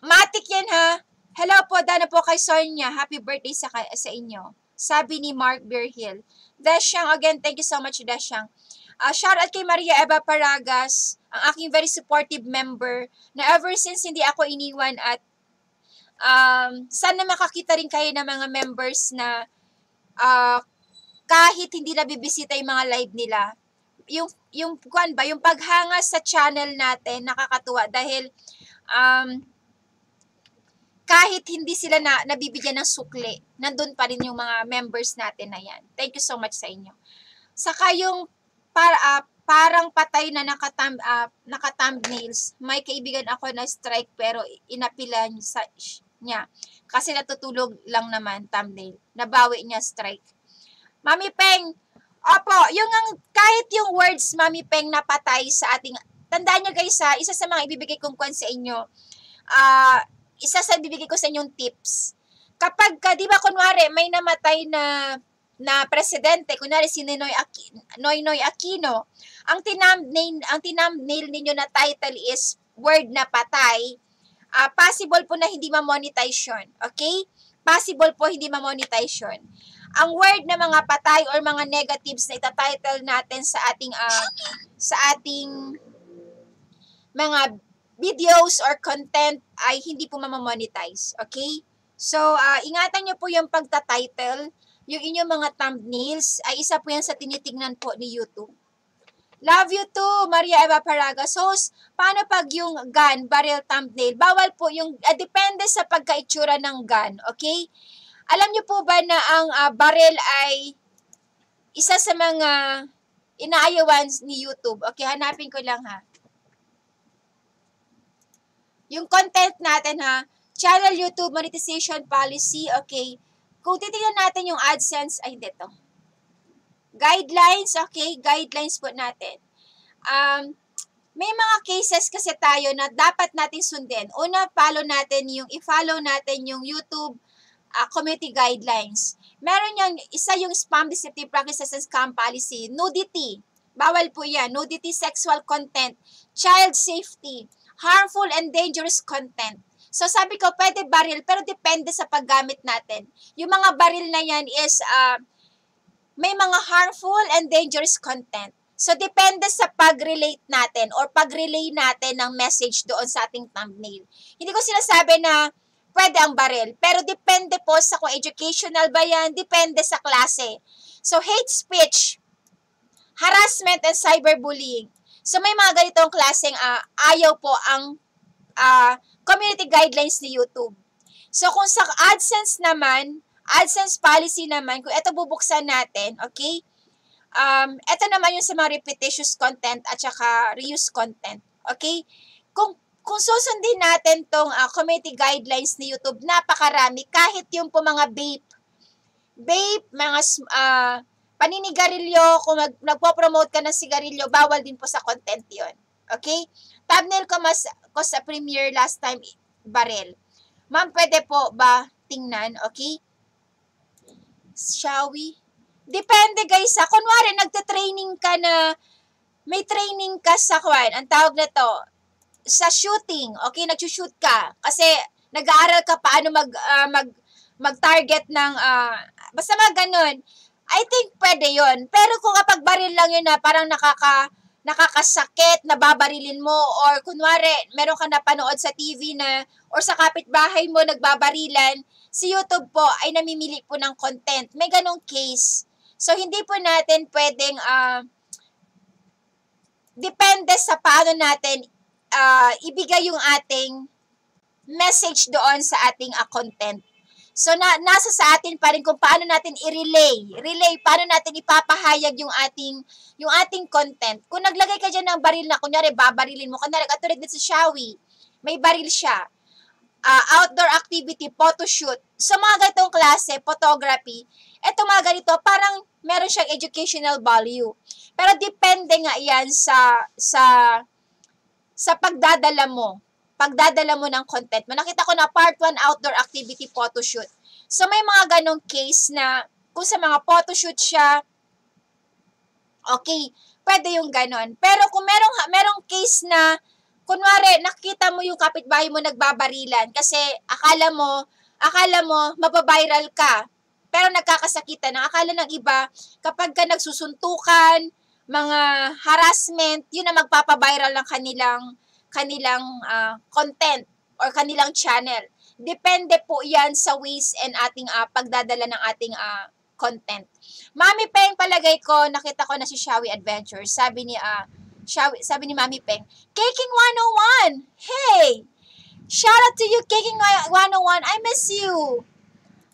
matik yan ha. Hello po, dana po kay Sonia. Happy birthday sa inyo. Sabi ni Mark Beer Hill. Desyang, again, thank you so much, Desyang. Shout out kay Maria Eva Paragas, ang aking very supportive member, na ever since hindi ako iniwan at sana makakita rin kayo ng mga members na kahit hindi nabibisita yung mga live nila. Yung paghanga sa channel natin, nakakatuwa dahil kahit hindi sila nabibigyan ng sukli, nandun pa rin yung mga members natin na yan. Thank you so much sa inyo. Saka yung parang patay na naka-thumbnails, may kaibigan ako na strike pero inapilan niya. Kasi natutulog lang naman thumbnail. Nabawi niya strike. Mami Peng, opo, kahit yung words Mami Peng napatay sa ating, tandaan niyo guys ha, isa sa mga ibibigay kong kwan sa inyo, isa sa bibigay ko sa inyong tips. Kapag, di ba, kunwari, may namatay na presidente, kunwari si Noynoy Aquino, ang thumbnail ninyo na title is word na patay, possible po na hindi ma-monetization. Okay? Possible po hindi ma-monetization. Ang word na mga patay or mga negatives na itatitle natin sa ating mga videos or content ay hindi po mamamonetize. Okay? So, ingatan nyo po yung pagtatitle. Yung inyong mga thumbnails ay isa po yan sa tinitignan po ni YouTube. Love you too, Maria Eva Paragas. Host, paano pag yung gun, barrel thumbnail? Bawal po yung, depende sa pagkaitsura ng gun. Okay? Alam nyo po ba na ang barrel ay isa sa mga inaayawan ni YouTube? Okay, hanapin ko lang ha. Yung content natin ha, channel YouTube monetization policy, okay. Kung titignan natin yung AdSense, ay dito. Guidelines, okay, guidelines po natin. May mga cases kasi tayo na dapat natin sundin. Una, i-follow natin yung YouTube community guidelines. Meron yung, isa yung spam, deceptive practices and scam policy, nudity, bawal po yan, nudity, sexual content, child safety, harmful and dangerous content. So sabi ko, pwede baril, pero depende sa paggamit natin. Yung mga baril na yan is, may mga harmful and dangerous content. So depende sa pag-relate natin or pag-relay natin ng message doon sa ating thumbnail. Hindi ko sinasabi na pwede ang baril, pero depende po sa kung educational ba yan, depende sa klase. So hate speech, harassment and cyberbullying. So, may mga ganitong klaseng ayaw po ang community guidelines ni YouTube. So, kung sa AdSense naman, AdSense policy naman, kung ito bubuksan natin, okay? Ito naman yung sa mga repetitious content at saka reuse content, okay? Kung Kung susundin natin tong community guidelines ni YouTube, napakarami. Kahit yung po mga vape, mga paninigarilyo, kung nagpo-promote ka ng sigarilyo, bawal din po sa content yon. Okay? Thumbnail ko, ko sa premiere last time, baril. Ma'am, pwede po ba tingnan? Okay? Shawie? Depende guys ha. Kunwari, nagte-training ka na, may training ka sa kwan, ang tawag na to, sa shooting, okay, nag-shoot ka. Kasi nag-aaral ka paano mag-target ng basta mga ganun. I think pwede 'yon. Pero kung kapag baril lang 'yun na parang nakakasakit, nababarilin mo or kunwari, meron ka napanood sa TV na or sa kapitbahay mo nagbabarilan, si YouTube po ay namimili po ng content. May ganong case. So hindi po natin pwedeng depende sa paano natin ibigay yung ating message doon sa ating content. So, nasa sa atin pa rin kung paano natin i-relay. Paano natin ipapahayag yung ating content. Kung naglagay ka dyan ng baril na, kunyari, babarilin mo. Kunyari, katulad din sa Shawie, may baril siya. Outdoor activity, photoshoot. So, mga ganitong klase, photography, eto mga ganito, parang meron siyang educational value. Pero, depende nga yan sa pagdadala mo ng content mo. Nakita ko na part 1 outdoor activity photoshoot. So may mga ganong case na kung sa mga photoshoot siya, okay, pwede yung ganon. Pero kung merong case na, kunwari, nakita mo yung kapitbahay mo nagbabarilan kasi akala mo mababiral ka, pero nagkakasakitan. Ang akala ng iba, kapag ka nagsusuntukan, mga harassment, yun na magpapaviral ng kanilang content or kanilang channel. Depende po yan sa ways and ating pagdadala ng ating content. Mami Peng, palagay ko, nakita ko na si Shawie Adventure. Sabi ni Mami Peng, Kaking 101! Hey! Shout out to you, Kaking 101! I miss you!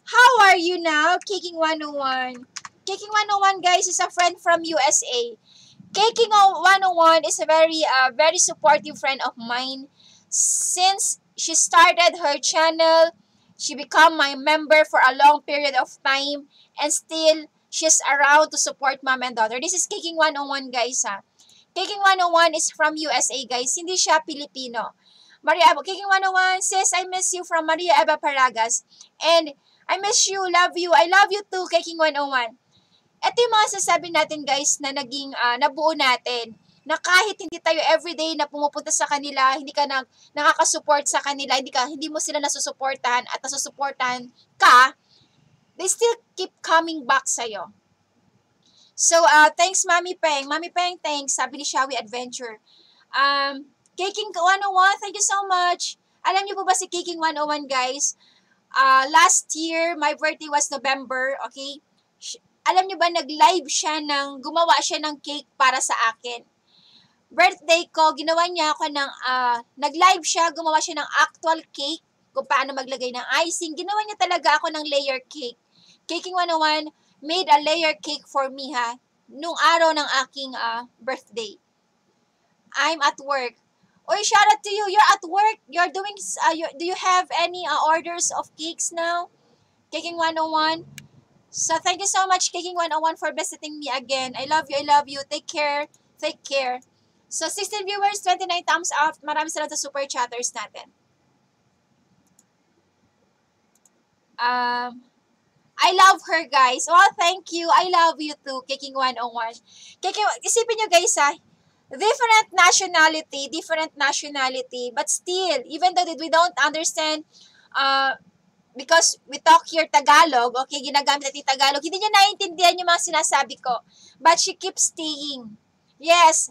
How are you now, Kaking 101? Kaking 101 guys is a friend from USA. Kaking 101 is a very supportive friend of mine. Since she started her channel, she became my member for a long period of time and still she's around to support mom and daughter. This is Kaking 101 guys ha. Kaking 101 is from USA guys, hindi siya Pilipino. Maria Eva, Kaking 101 says I miss you from Maria Eva Paragas and I miss you, love you. I love you too, Kaking 101. Ito yung mga sasabi natin guys na naging, nabuo natin na kahit hindi tayo everyday na pumupunta sa kanila, hindi ka nakakasupport sa kanila, hindi mo sila nasusuportahan at nasusuportahan ka, they still keep coming back sa'yo. So, thanks Mami Peng. Mami Peng, thanks. Sabi ni Shawie Adventure. Kaking 101, thank you so much. Alam niyo po ba si Kaking 101 guys? Last year, my birthday was November, okay? Alam nyo ba, nag-live siya gumawa siya ng cake para sa akin. Birthday ko, ginawa niya ako nag-live siya, gumawa siya ng actual cake, kung paano maglagay ng icing. Ginawa niya talaga ako ng layer cake. Kaking 101 made a layer cake for me ha, nung araw ng aking birthday. I'm at work. Oy, shout out to you, you're at work, you're doing, do you have any orders of cakes now? Kaking 101. So, thank you so much, Kaking 101, for visiting me again. I love you, I love you. Take care, take care. So, 16 viewers, 29 thumbs up. Maraming salamat sa super chatters natin. I love her, guys. Well, thank you. I love you too, Kaking 101. Isipin nyo, guys, ha? Different nationality. But still, even though we don't understand, because we talk here Tagalog, okay, ginagamit natin Tagalog, hindi niya naiintindihan yung mga sinasabi ko. But she keeps staying. Yes,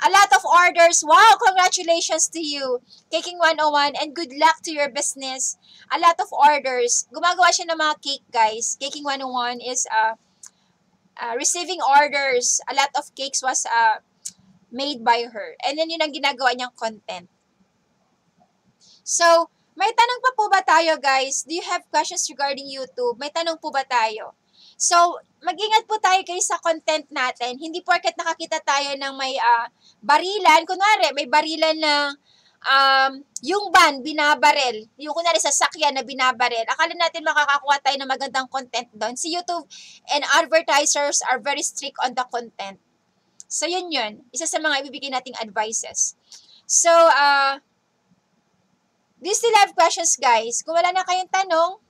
a lot of orders. Wow, congratulations to you, Kaking 101, and good luck to your business. A lot of orders. Gumagawa siya ng mga cake, guys. Kaking 101 is receiving orders. A lot of cakes was made by her. And then yun ang ginagawa niyang content. So, may tanong pa po ba tayo, guys? Do you have questions regarding YouTube? May tanong po ba tayo? So, mag-ingat po tayo guys sa content natin. Hindi porket nakakita tayo ng may barilan. Kunwari, may barilan na yung van, binabarel, yung kunwari sasakyan na binabarel, akala natin makakakuha tayo ng magandang content doon. Si YouTube and advertisers are very strict on the content. So, yun. Isa sa mga ibibigay nating advices. So, do you still have questions, guys? Kung wala na kayong tanong,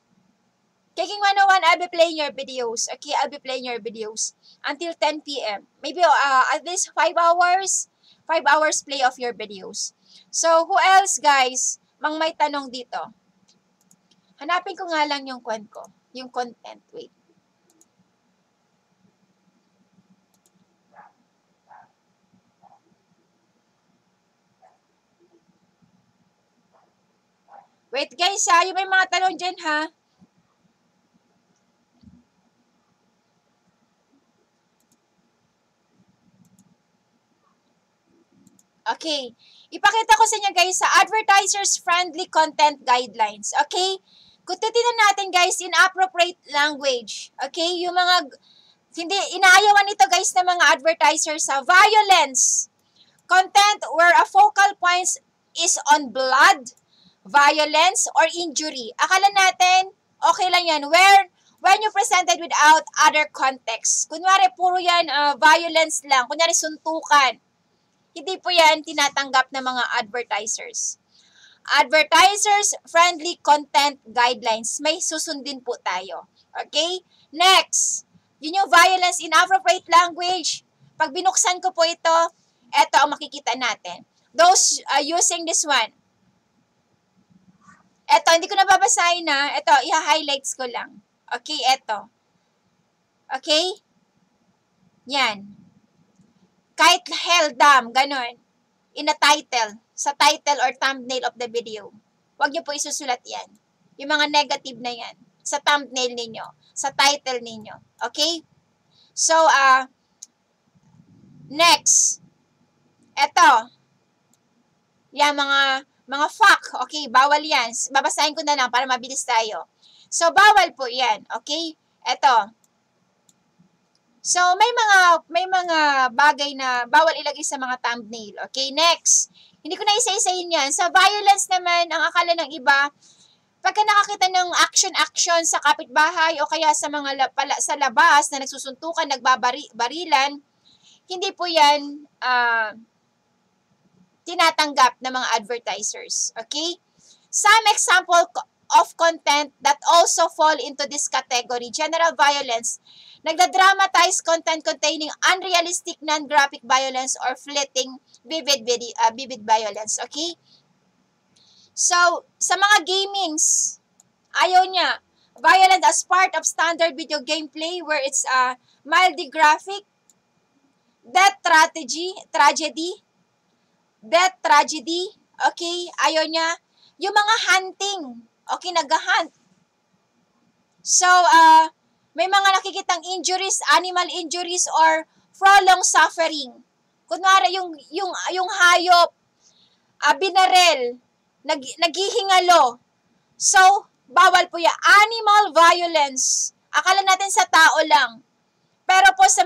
Kaking 101, I'll be playing your videos. Okay, I'll be playing your videos until 10 p.m. Maybe at least 5 hours. 5 hours play of your videos. So, who else, guys, mang may tanong dito? Hanapin ko nga lang yung kwan ko. Yung content. Wait. Wait, guys, ha? Yung may mga tanong dyan, ha? Okay. Ipakita ko sa inyo, guys, sa advertisers-friendly content guidelines. Okay? Kung titignan natin, guys, in appropriate language. Okay? Yung mga, hindi, inaayawan ito, guys, ng mga advertisers sa violence. Content where a focal point is on blood, violence, or injury. Akala natin, okay lang yan. When you presented without other context. Kunwari, puro yan, violence lang. Kunwari, suntukan. Hindi po yan tinatanggap ng mga advertisers. Advertisers-friendly content guidelines. May susundin po tayo. Okay? Next, yun yung violence in appropriate language. Pag binuksan ko po ito, ito ang makikita natin. Those using this one. Ito, hindi ko nababasahin na. Ito, i-highlights ko lang. Okay, ito. Okay? Yan. Kahit hell damn, ganun. In a title, sa title or thumbnail of the video. Huwag niyo po isusulat yan. Yung mga negative na yan. Sa thumbnail ninyo. Sa title ninyo. Okay? So, next. Eto. Yan, mga fuck. Okay, bawal yan. Babasahin ko na lang para mabilis tayo. So, bawal po yan. Okay? Eto. So, may mga bagay na bawal ilagay sa mga thumbnail. Okay, next. Hindi ko na isa-isahin yan. Sa violence naman, ang akala ng iba, pagka nakakita ng action-action sa kapitbahay o kaya sa mga sa labas na nagsusuntukan, nagbabarilan, hindi po yan tinatanggap ng mga advertisers. Okay? Some example of content that also fall into this category, general violence, nagda-dramatize content containing unrealistic, non-graphic violence or fleeting, vivid violence. Okay? So, sa mga gamings, ayaw niya. Violent as part of standard video gameplay where it's mildly graphic, death tragedy. Okay? Ayaw niya. Yung mga hunting. Okay? Nag-hunt. So, may mga nakikitang injuries, animal injuries, or prolonged suffering. Kunwari, yung hayop, binarel, naghihingalo. So, bawal po yan. Animal violence. Akala natin sa tao lang. Pero po sa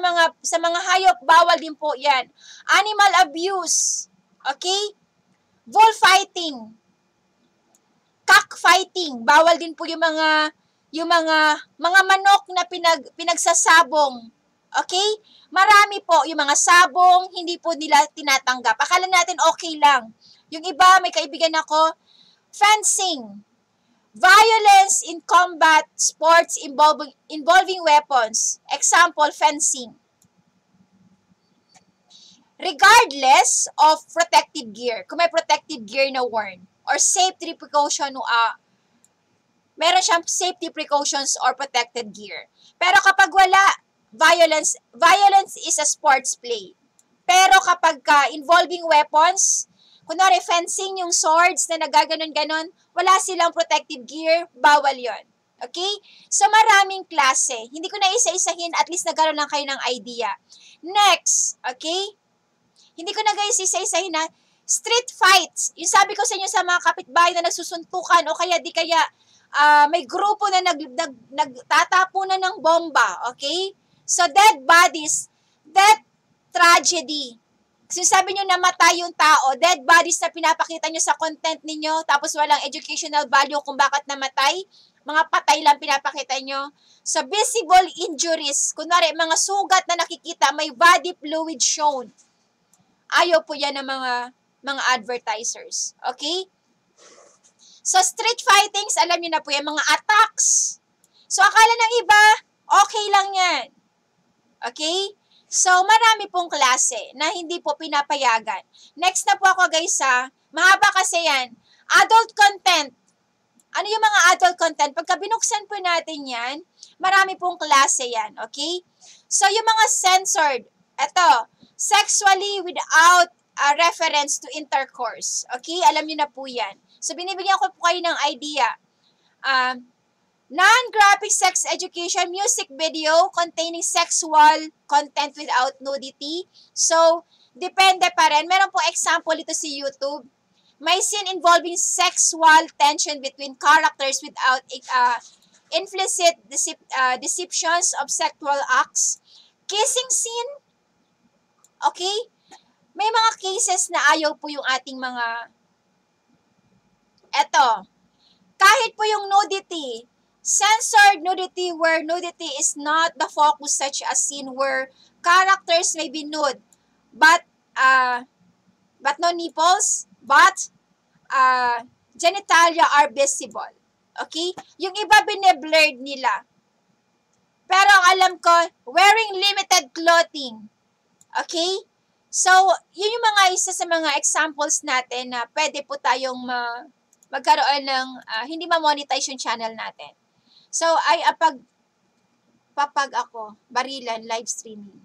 mga hayop, bawal din po yan. Animal abuse. Okay? Bullfighting. Cockfighting. Bawal din po yung mga manok na pinagsasabong. Okay? Marami po yung mga sabong, hindi po nila tinatanggap. Akala natin okay lang. Yung iba, may kaibigan ako, fencing. Violence in combat sports involving weapons. Example, fencing. Regardless of protective gear. Kung may protective gear na worn or safety precaution meron siyang safety precautions or protected gear. Pero kapag wala, violence is a sports play. Pero kapag involving weapons, kunwari fencing, yung swords na nagaganon-ganon, wala silang protective gear, bawal yon. Okay? So maraming klase. Hindi ko na isa-isahin, at least nagkaroon lang kayo ng idea. Next, okay? Hindi ko na guys isa-isahin na street fights. Yung sabi ko sa inyo sa mga kapitbahay na nagsusuntukan o kaya di kaya may grupo na nagtatapunan ng bomba, okay? So, dead bodies, death tragedy, Sinasabi nyo namatay yung tao, dead bodies na pinapakita nyo sa content ninyo, tapos walang educational value kung bakit namatay, mga patay lang pinapakita nyo. Sa visible injuries, kunwari mga sugat na nakikita, may body fluid shown. Ayaw po yan ng mga advertisers. Okay? So street fightings, alam nyo na po yan, mga attacks. So akala ng iba, okay lang yan. Okay? So, marami pong klase na hindi po pinapayagan. Next na po ako guys ha. Mahaba kasi yan. Adult content. Ano yung mga adult content? Pagka binuksan po natin yan, marami pong klase yan. Okay? So, yung mga censored. Ito, sexually without a reference to intercourse. Okay? Alam nyo na po yan. So, binibigyan ko po kayo ng idea. Non-graphic sex education music video containing sexual content without nudity. So, depende pa rin. Meron po example ito si YouTube. May scene involving sexual tension between characters without implicit deceptions of sexual acts. Kissing scene. Okay? May mga cases na ayaw po yung ating mga... Eto. Kahit po yung nudity... Censored nudity where nudity is not the focus, such as scene where characters may be nude but no nipples, but genitalia are visible. Okay? Yung iba bine-blurred nila. Pero alam ko, wearing limited clothing. Okay? So, yun yung mga isa sa mga examples natin na pwede po tayong magkaroon ng hindi ma-monetize yung channel natin. So, ay papag ako, barilan, live streaming.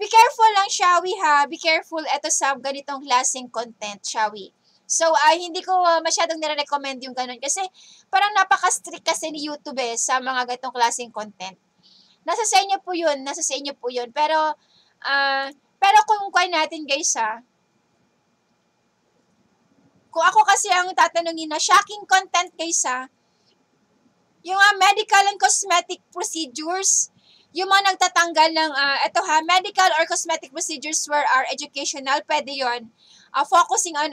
Be careful lang, Shawie, ha? Be careful eto sa ganitong klaseng content, Shawie. So, hindi ko masyadong nare-recommend yung ganun kasi parang napaka-strict kasi ni YouTube sa mga ganitong klaseng content. Nasa sa inyo po yun, nasa sa inyo po yun. Pero kung kuha natin, guys, ha? Kung ako kasi ang tatanungin na shocking content guys ha, yung medical and cosmetic procedures, yung mga nagtatanggal ng, eto ha, medical or cosmetic procedures where are educational, pwede yun, focusing on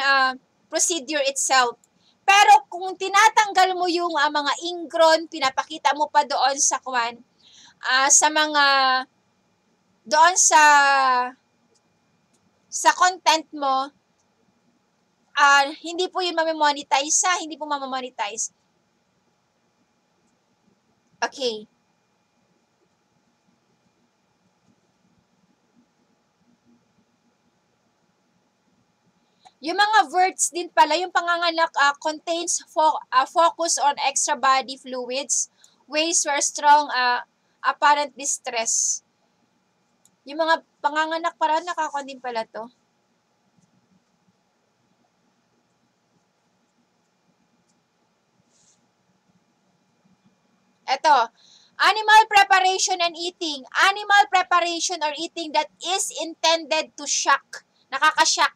procedure itself. Pero kung tinatanggal mo yung mga ingron, pinapakita mo pa doon sa kwan, sa mga, doon sa content mo, hindi po yun mamamonetize ha, hindi po mamamonetize. Okay. Yung mga words din pala, yung panganganak contains focus on extra body fluids, ways where strong apparent distress. Yung mga panganganak para nakakondin pala to. Ito, animal preparation and eating. Animal preparation or eating that is intended to shock. Nakakashock.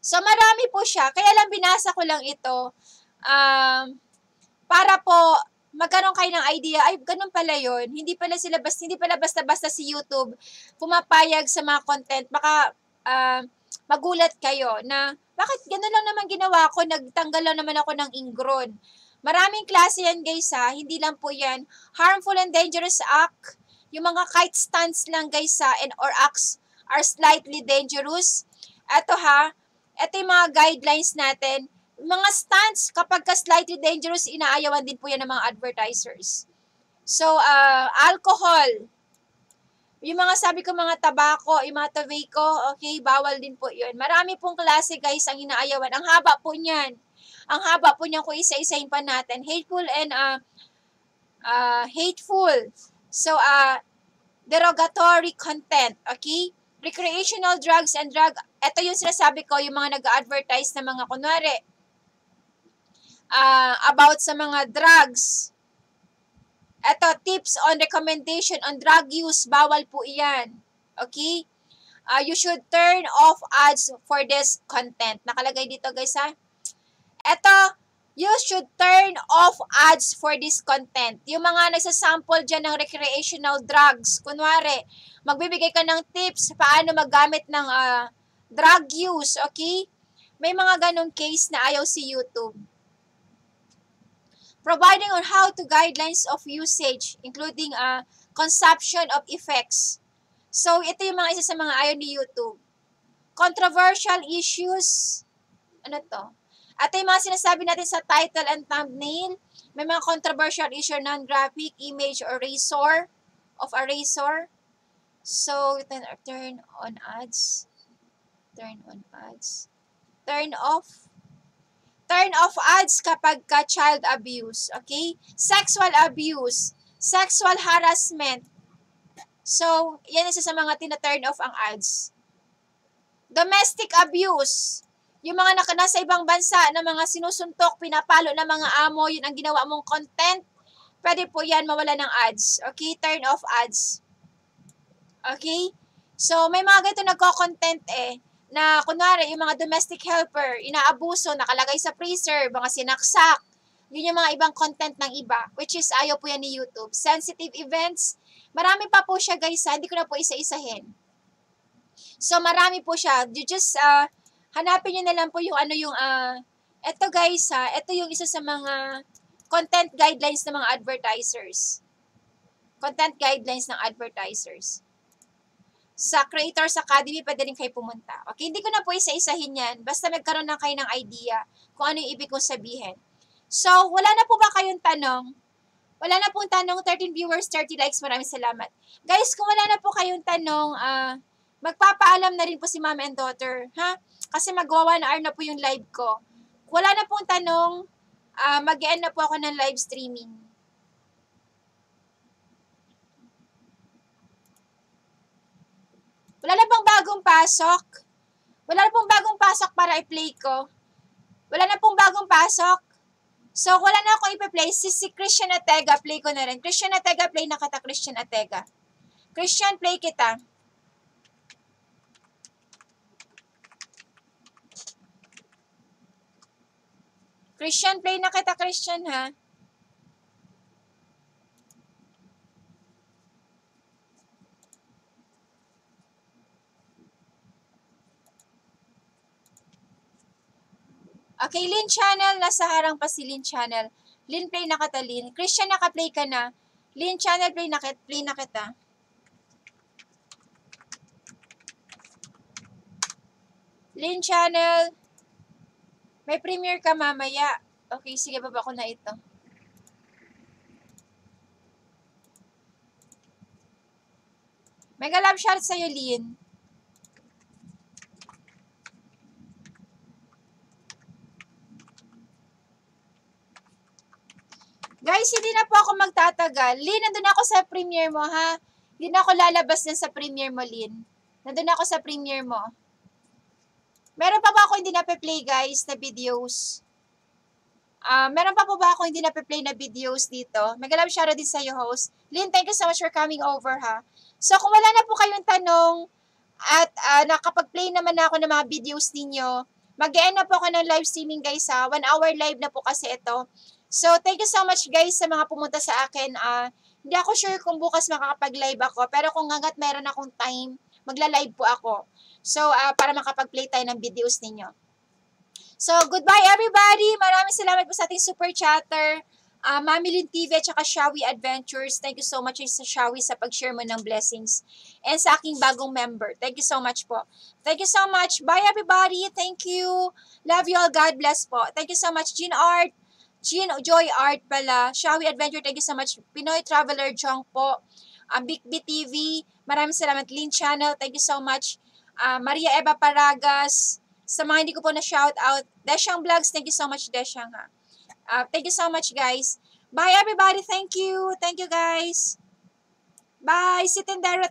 So, marami po siya. Kaya lang binasa ko lang ito para po magkaroon kayo ng idea. Ay, ganun pala yun. Hindi pala basta-basta si YouTube pumapayag sa mga content. Baka magulat kayo na bakit ganun lang naman ginawa ko? Nagtanggal lang naman ako ng ingron. Maraming klase yan guys ha, hindi lang po yan. Harmful and dangerous act, yung mga kite stunts lang guys ha, and or acts are slightly dangerous. Eto ha, eto yung mga guidelines natin. Mga stunts, kapag ka slightly dangerous, inaayawan din po yan ng mga advertisers. So, alcohol, yung mga sabi ko mga tabako, yung mga tobacco, okay, bawal din po yun. Marami pong klase guys ang inaayawan. Ang haba po niyan. Ang haba po niyan kung isa-isahin pa natin. Hateful and hateful. So, derogatory content. Okay? Recreational drugs and drug. Ito yung sinasabi ko, yung mga nag-advertise na mga kunwari. About sa mga drugs. Ito, tips on recommendation on drug use. Bawal po iyan. Okay? You should turn off ads for this content. Nakalagay dito guys ha. Eto, you should turn off ads for this content. Yung mga nagsasample dyan ng recreational drugs, kunwari, magbibigay ka ng tips paano maggamit ng drug use, okay? May mga ganong case na ayaw si YouTube. Providing on how to guidelines of usage, including consumption of effects. So, ito yung mga isa sa mga ayaw ni YouTube. Controversial issues, ano to? At yung mga sinasabi natin sa title and thumbnail, may mga controversial issue, non-graphic, image, or razor, of a razor. So, turn on ads. Turn on ads. Turn off. Turn off ads kapag ka child abuse, okay? Sexual abuse, sexual harassment. So, yan isa sa mga tina-turn off ang ads. Domestic abuse. Yung mga nasa ibang bansa na mga sinusuntok, pinapalo ng mga amo, yun ang ginawa mong content, pwede po yan mawala ng ads. Okay? Turn off ads. Okay? So, may mga ganito nagko-content eh, na kunwari, yung mga domestic helper, inaabuso, nakalagay sa freezer, mga sinaksak, yun yung mga ibang content ng iba, which is ayaw po yan ni YouTube. Sensitive events, marami pa po siya guys, hindi ko na po isa-isahin. So, marami po siya. You just, hanapin nyo na lang po yung ano yung, eto guys ha, eto yung isa sa mga content guidelines ng mga advertisers. Content guidelines ng advertisers. Sa Creators Academy, pwede rin kayo pumunta. Okay, hindi ko na po isa-isahin yan. Basta magkaroon na kayo ng idea kung ano yung ibig kong sabihin. So, wala na po ba kayong tanong? Wala na pong tanong, 13 viewers, 30 likes, maraming salamat. Guys, kung wala na po kayong tanong, magpapaalam na rin po si mom and daughter, ha? Kasi mag-1 hour na po yung live ko. Wala na pong tanong, mag-end na po ako ng live streaming. Wala na pong bagong pasok? Wala na pong bagong pasok para i-play ko? Wala na pong bagong pasok? So, wala na akong ipa-play. Si Christian Atega, play ko na rin. Christian Atega, play na kita, Christian Atega. Christian, play kita. Christian, play na kita, Christian, ha? Okay, Lin channel. Nasa harang pa si Lin channel. Lin, play na kita, Lin. Christian, naka-play ka na. Lin channel, play na kita. Lin channel. May premiere ka mamaya. Okay, sige, baba ko na ito. Mega love shot sa'yo, Lin. Guys, hindi na po ako magtatagal. Lin, nandun ako sa premiere mo, ha? Hindi na ako lalabas na sa premiere mo, Lin. Nandun ako sa premiere mo. Meron pa ba ako hindi nape-play guys na videos? Meron pa po ba ako hindi nape-play na videos dito? Magalab shoutout din sa'yo host. Lin, thank you so much for coming over ha. So kung wala na po kayong tanong at nakapag-play naman ako ng mga videos ninyo, mag-e-end na po ako ng live streaming guys ha. 1 hour live na po kasi ito. So thank you so much guys sa mga pumunta sa akin. Hindi ako sure kung bukas makakapag-live ako pero kung hanggat meron akong time, magla-live po ako. So, para makapag-play tayo ng videos ninyo. So, goodbye everybody! Maraming salamat po sa ating super chatter, Mami Lyn TV at saka Shawie Adventures. Thank you so much sa Shawie sa pag-share mo ng blessings. And sa aking bagong member. Thank you so much po. Thank you so much. Bye everybody! Thank you! Love you all. God bless po. Thank you so much, Jin Art. Jin Joy Art pala. Shawie Adventure, thank you so much. Pinoy Traveler Jong Po. Bigbet TV. Maraming salamat. Lin Channel, thank you so much. Maria Eva Paragas, sa mga hindi ko po na-shoutout, Desyang Vlogs, thank you so much Desyang ha. Thank you so much guys. Bye everybody, thank you guys. Bye, Si Tindara.